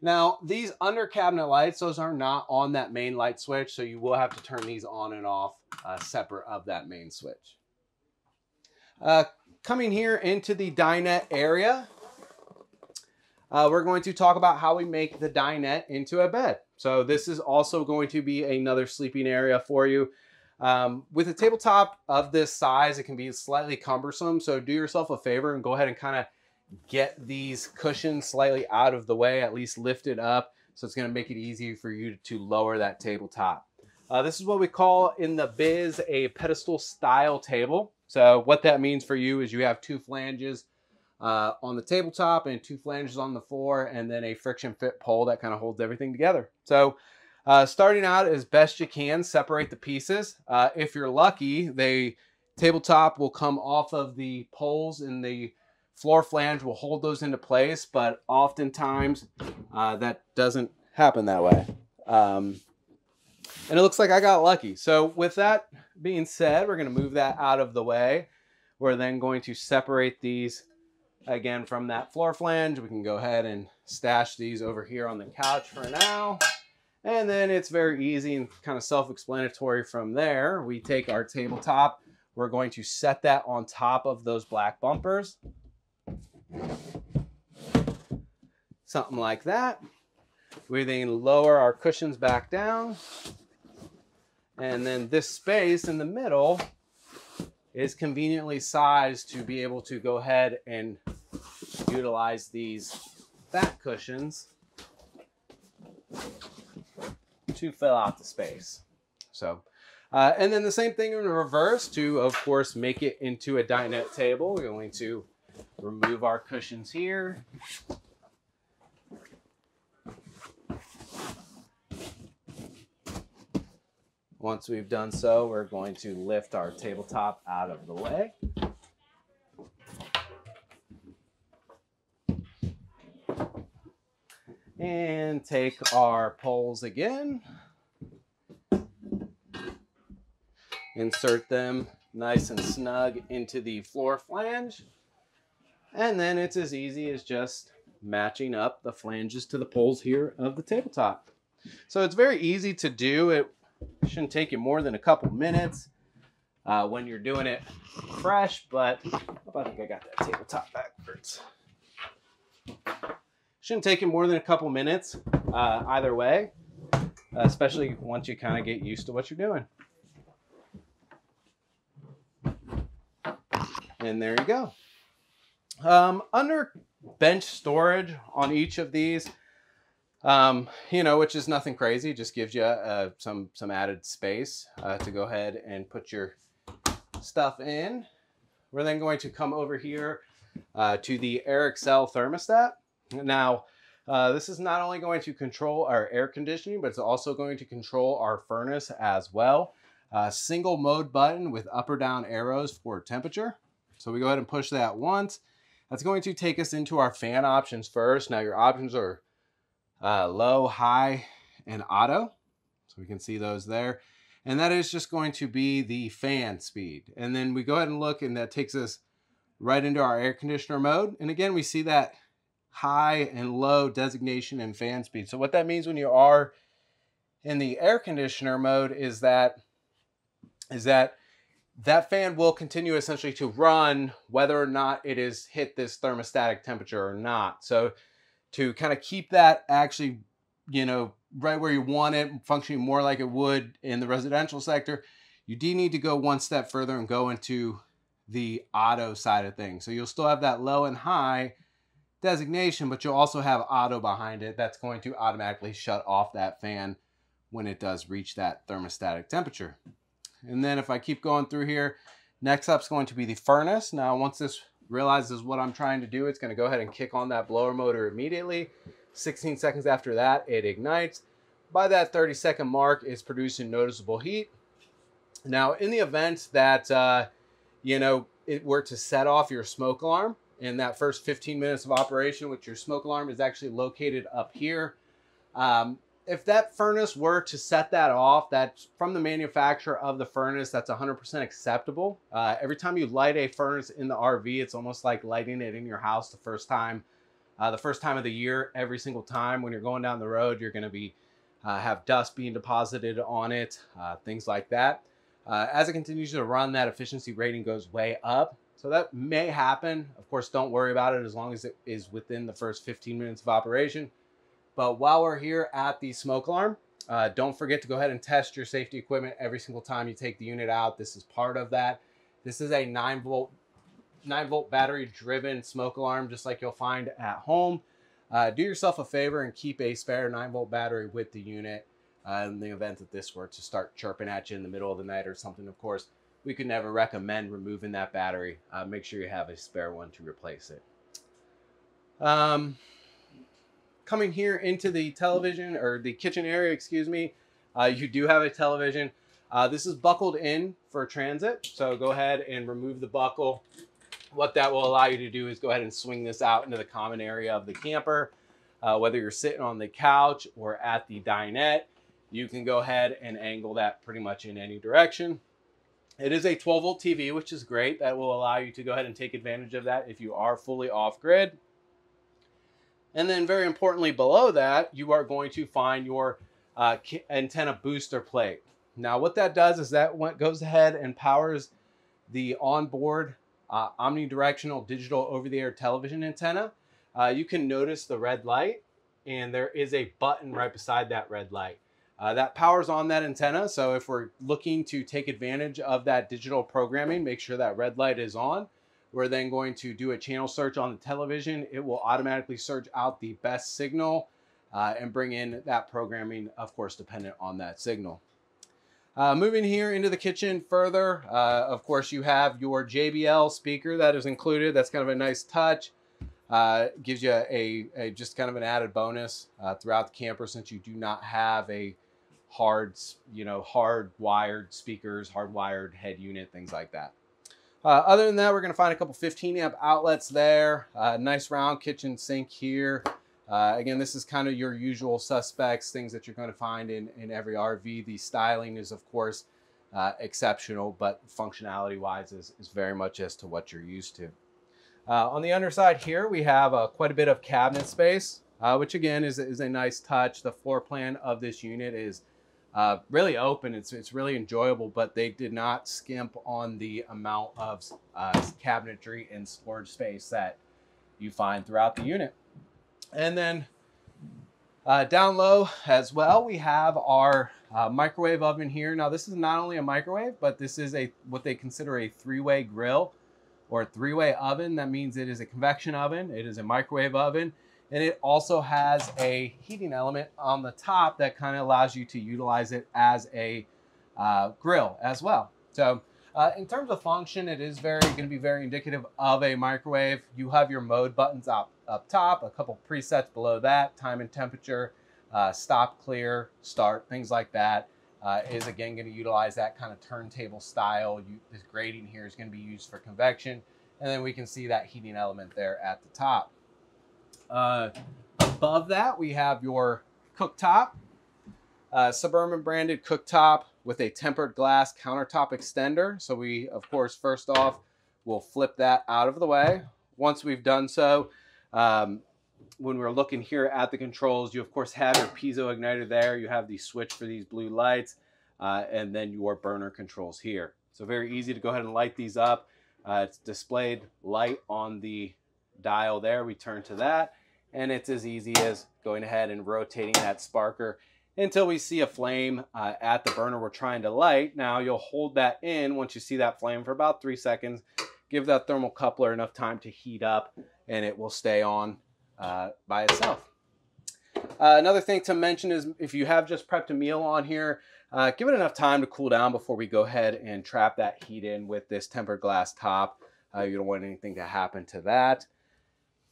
Now, these under-cabinet lights, those are not on that main light switch. So you will have to turn these on and off uh, separate of that main switch. Uh, coming here into the dinette area, Uh, we're going to talk about how we make the dinette into a bed. So this is also going to be another sleeping area for you. Um, with a tabletop of this size, it can be slightly cumbersome. So do yourself a favor and go ahead and kind of get these cushions slightly out of the way, at least lift it up. So it's going to make it easy for you to lower that tabletop. Uh, this is what we call in the biz a pedestal style table. So what that means for you is you have two flanges Uh, on the tabletop and two flanges on the floor and then a friction fit pole that kind of holds everything together. So uh, starting out as best you can, separate the pieces. Uh, if you're lucky, the tabletop will come off of the poles and the floor flange will hold those into place, but oftentimes uh, that doesn't happen that way. Um, and it looks like I got lucky. So with that being said, we're going to move that out of the way. We're then going to separate these again from that floor flange. We can go ahead and stash these over here on the couch for now. And then it's very easy and kind of self-explanatory from there. We take our tabletop. We're going to set that on top of those black bumpers. Something like that. We then lower our cushions back down. And then this space in the middle is conveniently sized to be able to go ahead and utilize these back cushions to fill out the space. So Uh, and then the same thing in reverse to, of course, make it into a dinette table. We're going to remove our cushions here. Once we've done so, we're going to lift our tabletop out of the way. And take our poles again. Insert them nice and snug into the floor flange. And then it's as easy as just matching up the flanges to the poles here of the tabletop. So it's very easy to do. It shouldn't take you more than a couple minutes uh, when you're doing it fresh, but I think I got that tabletop backwards. Shouldn't take you more than a couple minutes uh, either way, especially once you kind of get used to what you're doing. And there you go. Um, under bench storage on each of these, um, you know, which is nothing crazy, just gives you uh, some, some added space uh, to go ahead and put your stuff in. We're then going to come over here uh, to the AirXL thermostat. Now, uh, this is not only going to control our air conditioning, but it's also going to control our furnace as well. Uh, single mode button with up or down arrows for temperature. So we go ahead and push that once. That's going to take us into our fan options first. Now your options are uh, low, high, and auto. So we can see those there. And that is just going to be the fan speed. And then we go ahead and look, and that takes us right into our air conditioner mode. And again, we see that high and low designation and fan speed. So what that means when you are in the air conditioner mode is that is that that fan will continue essentially to run whether or not it is hit this thermostatic temperature or not. So to kind of keep that actually, you know, right where you want it, functioning more like it would in the residential sector, you do need to go one step further and go into the auto side of things. So you'll still have that low and high designation, but you'll also have auto behind it. That's going to automatically shut off that fan when it does reach that thermostatic temperature. And then if I keep going through here, next up is going to be the furnace. Now, once this realizes what I'm trying to do, it's going to go ahead and kick on that blower motor immediately. sixteen seconds after that, it ignites. By that thirty second mark, it's producing noticeable heat. Now, in the event that, uh, you know, it were to set off your smoke alarm in that first fifteen minutes of operation, which your smoke alarm is actually located up here. Um, If that furnace were to set that off, that's from the manufacturer of the furnace, that's one hundred percent acceptable. Uh, every time you light a furnace in the R V, it's almost like lighting it in your house the first time, uh, the first time of the year. Every single time when you're going down the road, you're going to be uh, have dust being deposited on it, uh, things like that. Uh, as it continues to run, that efficiency rating goes way up. So that may happen. Of course, don't worry about it as long as it is within the first fifteen minutes of operation. But while we're here at the smoke alarm, uh, don't forget to go ahead and test your safety equipment every single time you take the unit out. This is part of that. This is a nine volt, nine volt battery driven smoke alarm, just like you'll find at home. Uh, do yourself a favor and keep a spare nine volt battery with the unit uh, in the event that this were to start chirping at you in the middle of the night or something. Of course, we could never recommend removing that battery. Uh, make sure you have a spare one to replace it. Um, Coming here into the television or the kitchen area, excuse me, uh, you do have a television. Uh, this is buckled in for transit. So go ahead and remove the buckle. What that will allow you to do is go ahead and swing this out into the common area of the camper. Uh, whether you're sitting on the couch or at the dinette, you can go ahead and angle that pretty much in any direction. It is a twelve volt T V, which is great. That will allow you to go ahead and take advantage of that if you are fully off grid. And then very importantly, below that, you are going to find your uh, antenna booster plate. Now, what that does is that goes ahead and powers the onboard uh, omnidirectional digital over-the-air television antenna. Uh, you can notice the red light, and there is a button right beside that red light. Uh, that powers on that antenna, so if we're looking to take advantage of that digital programming, make sure that red light is on. We're then going to do a channel search on the television. It will automatically search out the best signal uh, and bring in that programming, of course, dependent on that signal. Uh, moving here into the kitchen further, uh, of course you have your J B L speaker that is included. That's kind of a nice touch. Uh, gives you a, a just kind of an added bonus uh, throughout the camper, since you do not have a hard, you know, hard-wired speakers, hard-wired head unit, things like that. Uh, other than that, we're going to find a couple fifteen amp outlets there. Uh, nice round kitchen sink here. Uh, again, this is kind of your usual suspects, things that you're going to find in, in every R V. The styling is, of course, uh, exceptional, but functionality-wise is, is very much as to what you're used to. Uh, on the underside here, we have uh, quite a bit of cabinet space, uh, which again is, is a nice touch. The floor plan of this unit is uh, really open. It's, it's really enjoyable, but they did not skimp on the amount of uh, cabinetry and storage space that you find throughout the unit. And then uh, down low as well, we have our uh, microwave oven here. Now this is not only a microwave, but this is a what they consider a three-way grill or three-way oven. That means it is a convection oven, it is a microwave oven, and it also has a heating element on the top that kind of allows you to utilize it as a uh, grill as well. So uh, in terms of function, it is very going to be very indicative of a microwave. You have your mode buttons up up top, a couple presets below that, time and temperature, uh, stop, clear, start, things like that. Uh, is again going to utilize that kind of turntable style. You, this grating here is going to be used for convection, and then we can see that heating element there at the top. Uh, above that, we have your cooktop, uh, Suburban branded cooktop with a tempered glass countertop extender. So we, of course, first off, we'll flip that out of the way. Once we've done so, um, when we're looking here at the controls, you of course have your piezo igniter there. You have the switch for these blue lights, uh, and then your burner controls here. So very easy to go ahead and light these up. Uh, it's displayed light on the dial there. We turn to that, and it's as easy as going ahead and rotating that sparker until we see a flame uh, at the burner we're trying to light. Now you'll hold that in once you see that flame for about three seconds. Give that thermal coupler enough time to heat up, and it will stay on Uh, by itself. Uh, another thing to mention is if you have just prepped a meal on here, uh, give it enough time to cool down before we go ahead and trap that heat in with this tempered glass top. Uh, you don't want anything to happen to that.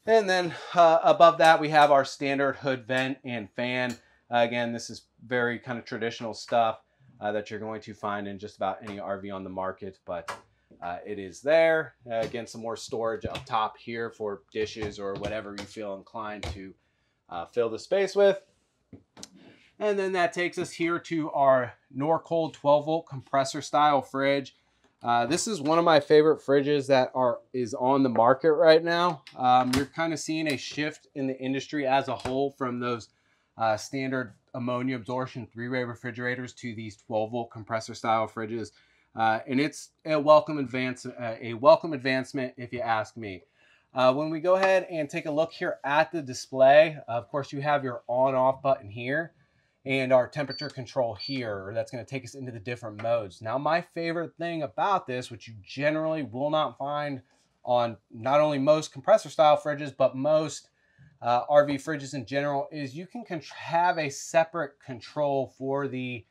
And then uh, above that, we have our standard hood vent and fan. Uh, again, this is very kind of traditional stuff uh, that you're going to find in just about any R V on the market, but Uh, it is there. Uh, again, some more storage up top here for dishes or whatever you feel inclined to uh, fill the space with. And then that takes us here to our Norcold twelve volt compressor style fridge. Uh, this is one of my favorite fridges that are is on the market right now. Um, you're kind of seeing a shift in the industry as a whole from those uh, standard ammonia absorption three-way refrigerators to these twelve volt compressor style fridges. Uh, and it's a welcome advance, uh, a welcome advancement, if you ask me. Uh, when we go ahead and take a look here at the display, of course, you have your on-off button here and our temperature control here. That's going to take us into the different modes. Now, my favorite thing about this, which you generally will not find on not only most compressor-style fridges, but most uh, R V fridges in general, is you can have a separate control for the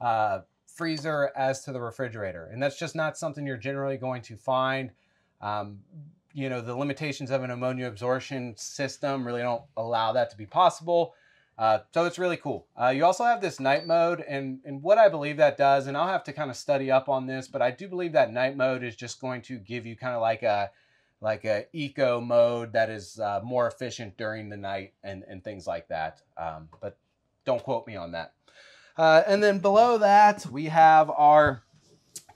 uh, freezer as to the refrigerator, and that's just not something you're generally going to find. Um, you know, the limitations of an ammonia absorption system really don't allow that to be possible. Uh, so it's really cool. Uh, you also have this night mode, and, and what I believe that does, and I'll have to kind of study up on this, but I do believe that night mode is just going to give you kind of like a like a eco mode that is uh, more efficient during the night and, and things like that. Um, but don't quote me on that. Uh, and then below that, we have our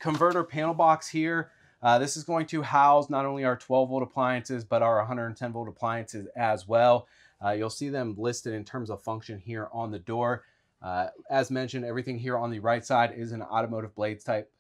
converter panel box here. Uh, this is going to house not only our twelve volt appliances, but our one hundred ten volt appliances as well. Uh, you'll see them listed in terms of function here on the door. Uh, as mentioned, everything here on the right side is an automotive blades type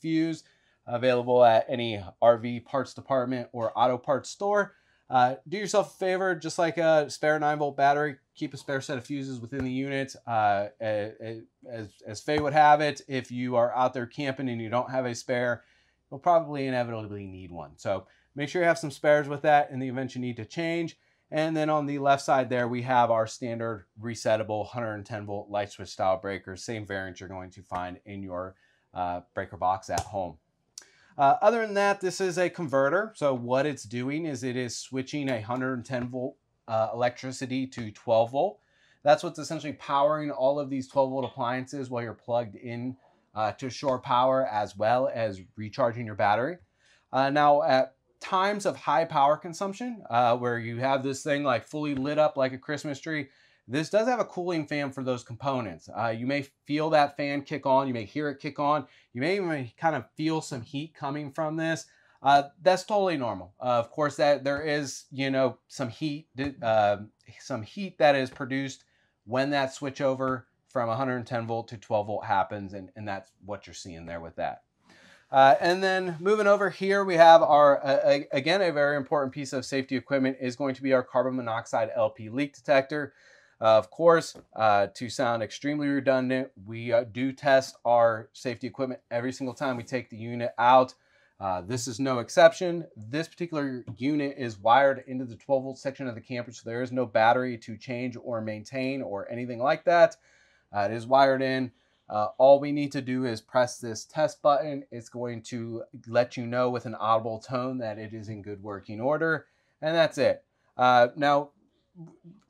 fuse, available at any R V parts department or auto parts store. Uh, do yourself a favor, just like a spare nine volt battery, keep a spare set of fuses within the unit. Uh, as, as Faye would have it, if you are out there camping and you don't have a spare, you'll probably inevitably need one. So make sure you have some spares with that in the event you need to change. And then on the left side there, we have our standard resettable one hundred ten volt light switch style breakers, same variant you're going to find in your uh, breaker box at home. Uh, other than that, this is a converter. So what it's doing is it is switching a one hundred ten volt uh, electricity to twelve volt. That's what's essentially powering all of these twelve volt appliances while you're plugged in uh, to shore power, as well as recharging your battery. Uh, now at times of high power consumption, uh, where you have this thing like fully lit up like a Christmas tree, this does have a cooling fan for those components. Uh, you may feel that fan kick on, you may hear it kick on, you may even kind of feel some heat coming from this. Uh, that's totally normal. Uh, of course, that there is, you know, some heat, uh, some heat that is produced when that switch over from one hundred ten volt to twelve volt happens, and, and that's what you're seeing there with that. Uh, and then moving over here, we have our, uh, again, a very important piece of safety equipment is going to be our carbon monoxide L P leak detector. Uh, of course, uh, to sound extremely redundant, we uh, do test our safety equipment every single time we take the unit out. Uh, this is no exception. This particular unit is wired into the twelve volt section of the camper, so there is no battery to change or maintain or anything like that. Uh, it is wired in. Uh, all we need to do is press this test button. It's going to let you know with an audible tone that it is in good working order, and that's it. Uh, now,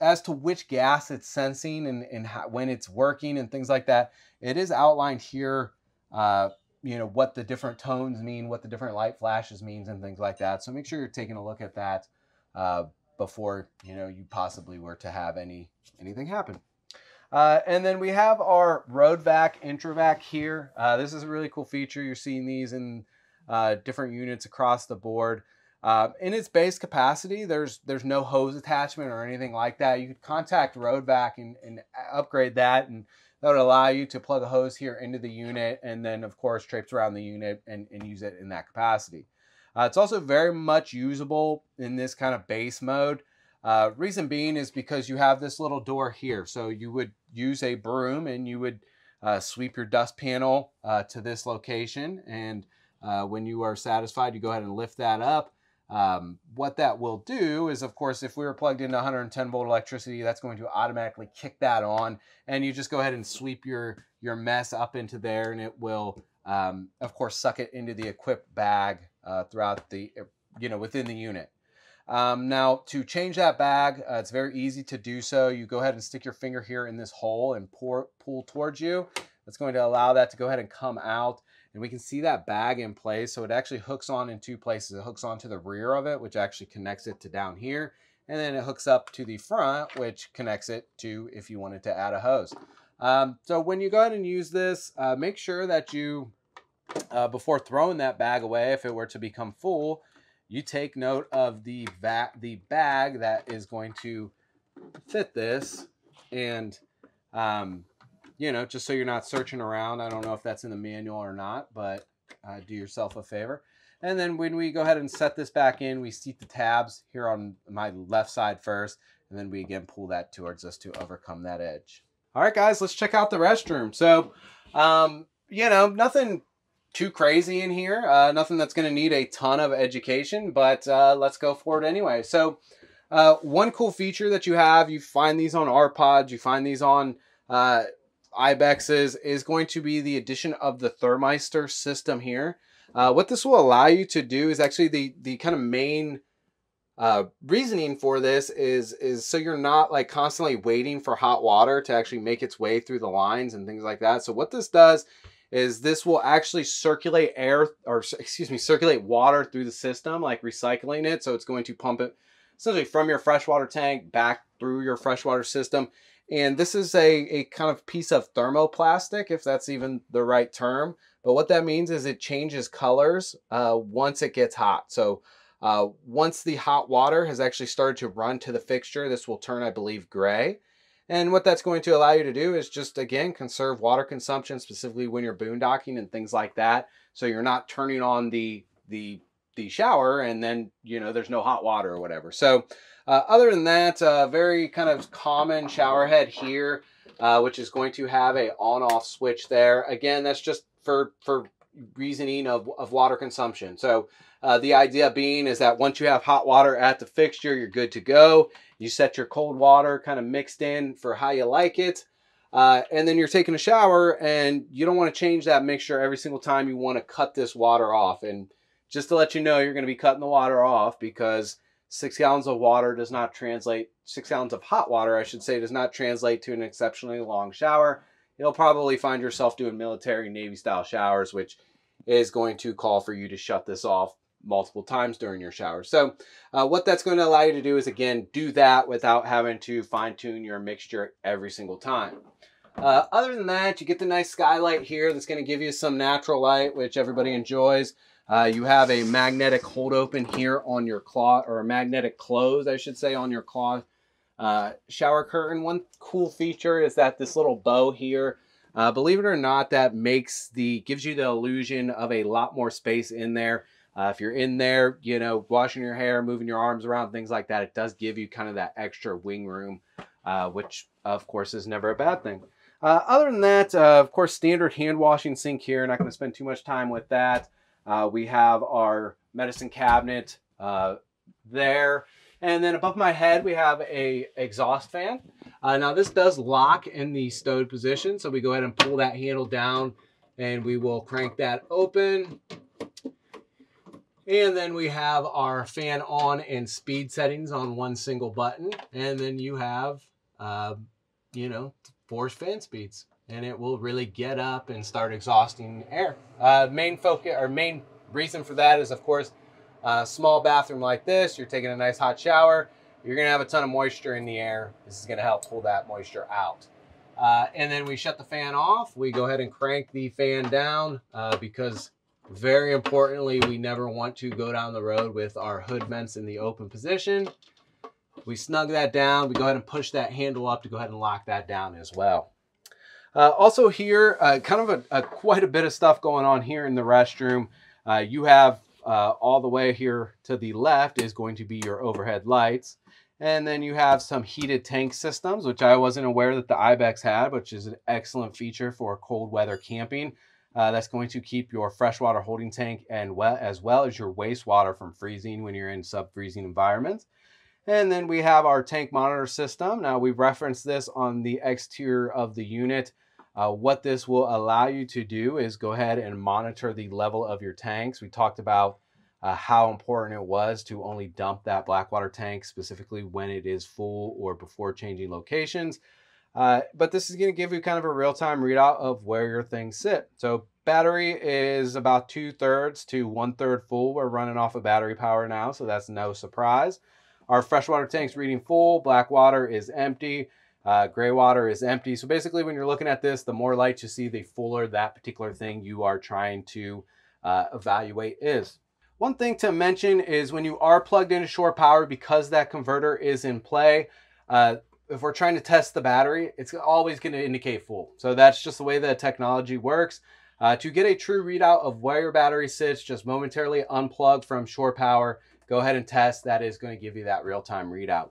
as to which gas it's sensing and, and how, when it's working and things like that, it is outlined here, uh, you know, what the different tones mean, what the different light flashes means and things like that. So make sure you're taking a look at that uh, before, you know, you possibly were to have any anything happen. Uh, and then we have our road vac, intravac here. Uh, this is a really cool feature. You're seeing these in uh, different units across the board. Uh, in its base capacity, there's there's no hose attachment or anything like that. You could contact road vac and, and upgrade that, and that would allow you to plug a hose here into the unit and then, of course, traipse around the unit and, and use it in that capacity. Uh, it's also very much usable in this kind of base mode. Uh, reason being is because you have this little door here. So you would use a broom and you would uh, sweep your dust panel uh, to this location. And uh, when you are satisfied, you go ahead and lift that up. Um, what that will do is, of course, if we were plugged into one hundred ten volt electricity, that's going to automatically kick that on. And you just go ahead and sweep your, your mess up into there, and it will, um, of course, suck it into the equipped bag uh, throughout the, you know, within the unit. Um, now to change that bag, uh, it's very easy to do so. You go ahead and stick your finger here in this hole and pour, pull towards you. That's going to allow that to go ahead and come out, and we can see that bag in place. So it actually hooks on in two places. It hooks onto the rear of it, which actually connects it to down here. And then it hooks up to the front, which connects it to, if you wanted to add a hose. Um, so when you go ahead and use this, uh, make sure that you, uh, before throwing that bag away, if it were to become full, you take note of the, the bag that is going to fit this, and, um, you know, just so you're not searching around. I don't know if that's in the manual or not, but uh, do yourself a favor. And then when we go ahead and set this back in, we seat the tabs here on my left side first, and then we again pull that towards us to overcome that edge. All right, guys, let's check out the restroom. So, um, you know, nothing too crazy in here, uh, nothing that's going to need a ton of education, but uh, let's go for it anyway. So uh, one cool feature that you have, you find these on R pods, you find these on uh, I BEXes, is going to be the addition of the Thermistor system here. Uh, what this will allow you to do is actually the, the kind of main uh, reasoning for this is, is so you're not like constantly waiting for hot water to actually make its way through the lines and things like that. So what this does is this will actually circulate air, or excuse me, circulate water through the system, like recycling it. So it's going to pump it essentially from your freshwater tank back through your freshwater system. And this is a, a kind of piece of thermoplastic, if that's even the right term. But what that means is it changes colors uh, once it gets hot. So uh, once the hot water has actually started to run to the fixture, this will turn, I believe, gray. And what that's going to allow you to do is just, again, conserve water consumption, specifically when you're boondocking and things like that. So you're not turning on the, the, the shower and then, you know, there's no hot water or whatever. So uh, other than that, uh, very kind of common shower head here, uh, which is going to have a on off switch there. Again, that's just for, for reasoning of, of water consumption. So uh, the idea being is that once you have hot water at the fixture, you're good to go. You set your cold water kind of mixed in for how you like it. Uh, and then you're taking a shower and you don't want to change that mixture every single time. You want to cut this water off. And just to let you know, you're going to be cutting the water off because six gallons of water does not translate, six gallons of hot water, I should say, does not translate to an exceptionally long shower. You'll probably find yourself doing military Navy style showers, which is going to call for you to shut this off multiple times during your shower. So uh, what that's going to allow you to do is, again, do that without having to fine tune your mixture every single time. Uh, other than that, you get the nice skylight here that's going to give you some natural light, which everybody enjoys. Uh, you have a magnetic hold open here on your claw, or a magnetic close, I should say, on your claw uh, shower curtain. One cool feature is that this little bow here, uh, believe it or not, that makes the, gives you the illusion of a lot more space in there. Uh, if you're in there, you know, washing your hair, moving your arms around, things like that, it does give you kind of that extra wing room, uh, which of course is never a bad thing. Uh, other than that, uh, of course, standard hand washing sink here. Not going to spend too much time with that. Uh, we have our medicine cabinet uh, there. And then above my head, we have a exhaust fan. Uh, now this does lock in the stowed position. So we go ahead and pull that handle down and we will crank that open. And then we have our fan on and speed settings on one single button. And then you have, uh, you know, forced fan speeds, and it will really get up and start exhausting air. Uh, main focus or main reason for that is, of course, a small bathroom like this, you're taking a nice hot shower, you're gonna have a ton of moisture in the air. This is gonna help pull that moisture out. Uh, and then we shut the fan off. We go ahead and crank the fan down uh, because very importantly, we never want to go down the road with our hood vents in the open position. We snug that down. We go ahead and push that handle up to go ahead and lock that down as well. Uh, also here, uh, kind of a, a quite a bit of stuff going on here in the restroom. Uh, you have uh, all the way here to the left is going to be your overhead lights. And then you have some heated tank systems, which I wasn't aware that the I BEX had, which is an excellent feature for cold weather camping. Uh, that's going to keep your freshwater holding tank and well, as well as your wastewater from freezing when you're in sub-freezing environments. And then we have our tank monitor system. Now we've referenced this on the exterior of the unit. Uh, what this will allow you to do is go ahead and monitor the level of your tanks. We talked about uh, how important it was to only dump that black water tank specifically when it is full or before changing locations. Uh, but this is gonna give you kind of a real-time readout of where your things sit. So battery is about two thirds to one third full. We're running off of battery power now, so that's no surprise. Our freshwater tank's reading full, black water is empty, uh, gray water is empty. So basically when you're looking at this, the more light you see, the fuller that particular thing you are trying to uh, evaluate is. One thing to mention is when you are plugged into shore power, because that converter is in play, uh, if we're trying to test the battery, it's always gonna indicate full. So that's just the way the technology works. Uh, to get a true readout of where your battery sits, just momentarily unplug from shore power, go ahead and test. That is going to give you that real-time readout.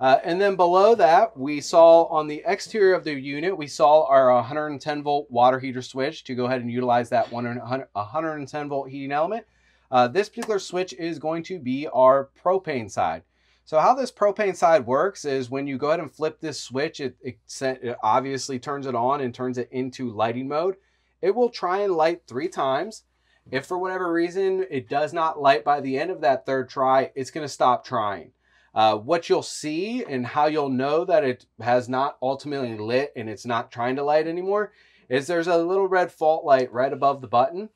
Uh, and then below that, we saw on the exterior of the unit, we saw our one hundred ten volt water heater switch to go ahead and utilize that one hundred ten volt heating element. Uh, this particular switch is going to be our propane side. So how this propane side works is when you go ahead and flip this switch, it, it, it obviously turns it on and turns it into lighting mode. It will try and light three times. If for whatever reason it does not light by the end of that third try, it's going to stop trying. Uh, what you'll see and how you'll know that it has not ultimately lit and it's not trying to light anymore is there's a little red fault light right above the button.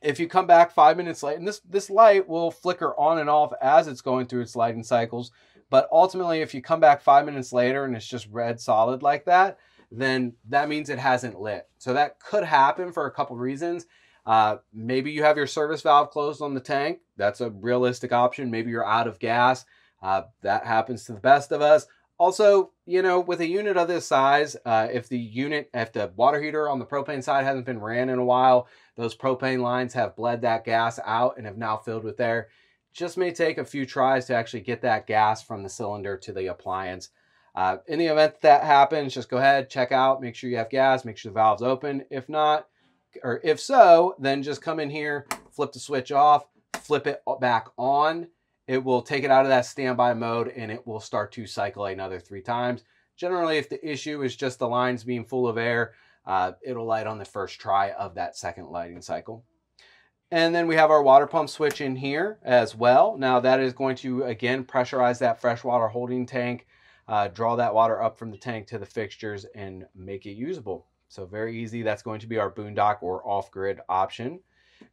If you come back five minutes late, and this, this light will flicker on and off as it's going through its lighting cycles. But ultimately, if you come back five minutes later and it's just red solid like that, then that means it hasn't lit. So that could happen for a couple reasons. Uh, maybe you have your service valve closed on the tank. That's a realistic option. Maybe you're out of gas. Uh, that happens to the best of us. Also, you know, with a unit of this size, uh, if the unit, if the water heater on the propane side hasn't been ran in a while, those propane lines have bled that gas out and have now filled with air. Just may take a few tries to actually get that gas from the cylinder to the appliance. Uh, in the event that happens, just go ahead, check out, make sure you have gas, make sure the valve's open. If not, or if so, then just come in here, flip the switch off, flip it back on. It will take it out of that standby mode and it will start to cycle another three times. Generally, if the issue is just the lines being full of air, uh, it'll light on the first try of that second lighting cycle. And then we have our water pump switch in here as well. Now that is going to, again, pressurize that freshwater holding tank, uh, draw that water up from the tank to the fixtures and make it usable. So very easy. That's going to be our boondock or off-grid option.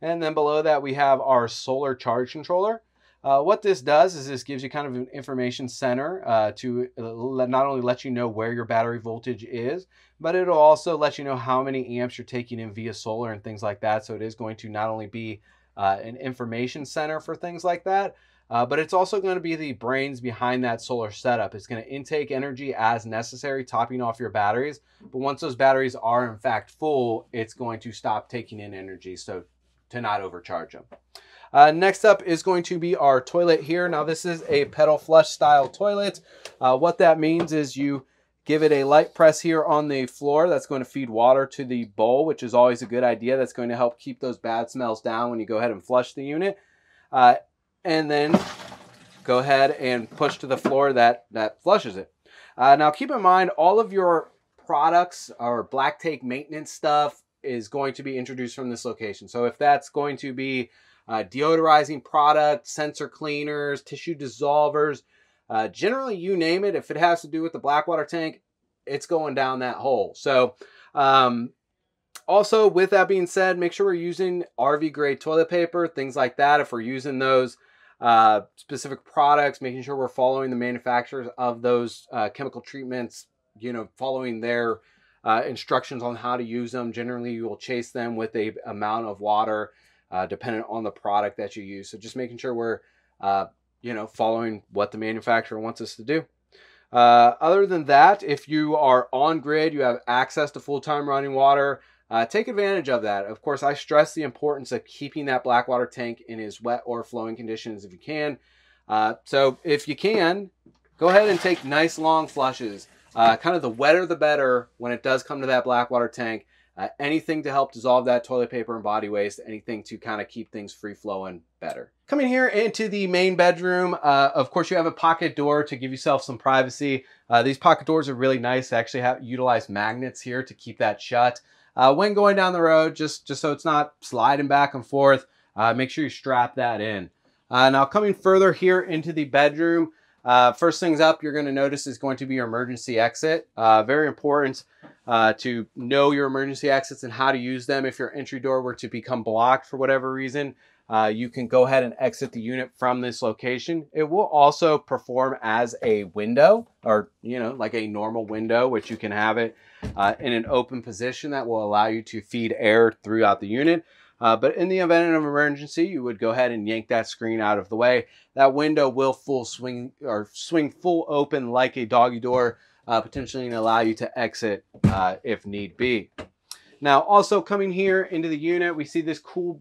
And then below that, we have our solar charge controller. Uh, what this does is this gives you kind of an information center uh, to not only let you know where your battery voltage is, but it'll also let you know how many amps you're taking in via solar and things like that. So it is going to not only be uh, an information center for things like that, uh, but it's also going to be the brains behind that solar setup. It's going to intake energy as necessary, topping off your batteries. But once those batteries are in fact full, it's going to stop taking in energy, so to not overcharge them. Uh, next up is going to be our toilet here. Now this is a pedal flush style toilet. Uh, what that means is you give it a light press here on the floor. That's going to feed water to the bowl, which is always a good idea. That's going to help keep those bad smells down when you go ahead and flush the unit. Uh, and then go ahead and push to the floor that, that flushes it. Uh, now keep in mind, all of your products or black tank maintenance stuff is going to be introduced from this location. So if that's going to be Uh, deodorizing products, sensor cleaners, tissue dissolvers, uh, generally you name it. If it has to do with the black water tank, it's going down that hole. So um, also with that being said, make sure we're using R V grade toilet paper, things like that. If we're using those uh, specific products, making sure we're following the manufacturers of those uh, chemical treatments, you know, following their uh, instructions on how to use them. Generally you will chase them with a amount of water Uh, dependent on the product that you use. So just making sure we're, uh, you know, following what the manufacturer wants us to do. Uh, other than that, if you are on grid, you have access to full-time running water, uh, take advantage of that. Of course, I stress the importance of keeping that black water tank in as wet or flowing conditions if you can. Uh, so if you can, go ahead and take nice long flushes. Uh, kind of the wetter the better when it does come to that black water tank. Uh, anything to help dissolve that toilet paper and body waste, anything to kind of keep things free flowing better. Coming here into the main bedroom, uh, of course you have a pocket door to give yourself some privacy. Uh, these pocket doors are really nice. They actually have utilized magnets here to keep that shut. Uh, when going down the road, just, just so it's not sliding back and forth, uh, make sure you strap that in. Uh, now coming further here into the bedroom, uh, first things up you're gonna notice is going to be your emergency exit. Uh, very important. Uh, to know your emergency exits and how to use them. If your entry door were to become blocked for whatever reason, uh, you can go ahead and exit the unit from this location. It will also perform as a window, or, you know, like a normal window, which you can have it uh, in an open position that will allow you to feed air throughout the unit. Uh, but in the event of an emergency, you would go ahead and yank that screen out of the way. That window will full swing or swing full open like a doggy door, Uh, potentially allow you to exit uh, if need be. Now also coming here into the unit, we see this cool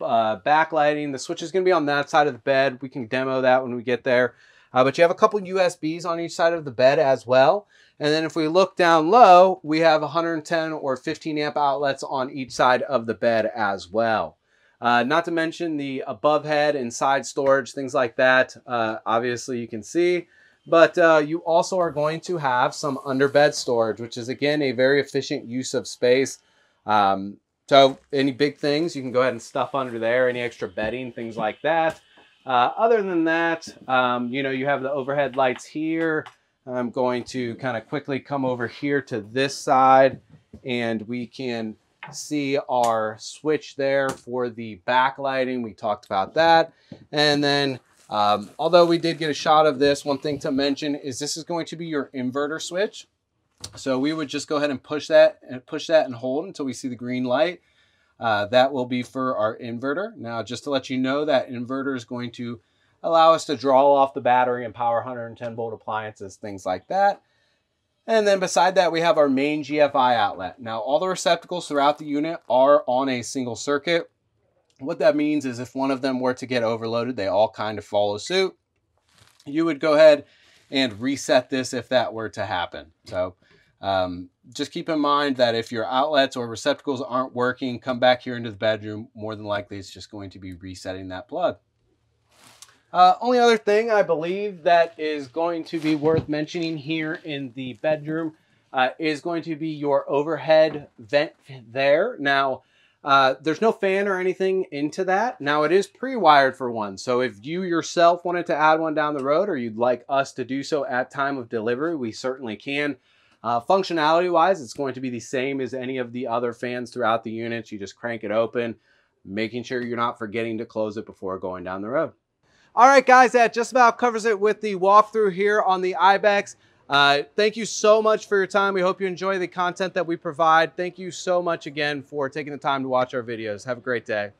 uh, backlighting. The switch is going to be on that side of the bed. We can demo that when we get there. Uh, but you have a couple U S Bs on each side of the bed as well. And then if we look down low, we have one hundred ten or fifteen amp outlets on each side of the bed as well. Uh, not to mention the above head and side storage, things like that. Uh, obviously you can see. But uh, you also are going to have some underbed storage, which is, again, a very efficient use of space. Um, so any big things, you can go ahead and stuff under there, any extra bedding, things like that. Uh, other than that, um, you know, you have the overhead lights here. I'm going to kind of quickly come over here to this side, and we can see our switch there for the backlighting. We talked about that. And then Um, although we did get a shot of this, one thing to mention is this is going to be your inverter switch. So we would just go ahead and push that and push that and hold until we see the green light. Uh, that will be for our inverter. Now, just to let you know, that inverter is going to allow us to draw off the battery and power one hundred ten volt appliances, things like that. And then beside that, we have our main G F I outlet. Now, all the receptacles throughout the unit are on a single circuit. What that means is if one of them were to get overloaded, they all kind of follow suit. You would go ahead and reset this if that were to happen. So Um, just keep in mind that if your outlets or receptacles aren't working, come back here into the bedroom. More than likely, it's just going to be resetting that plug. Uh, only other thing I believe that is going to be worth mentioning here in the bedroom uh, is going to be your overhead vent there. Now, uh, there's no fan or anything into that. Now, it is pre-wired for one. So if you yourself wanted to add one down the road, or you'd like us to do so at time of delivery, we certainly can. Uh, functionality-wise, it's going to be the same as any of the other fans throughout the units. You just crank it open, making sure you're not forgetting to close it before going down the road. All right, guys, that just about covers it with the walkthrough here on the I BEX. Uh, thank you so much for your time. We hope you enjoy the content that we provide. Thank you so much again for taking the time to watch our videos. Have a great day.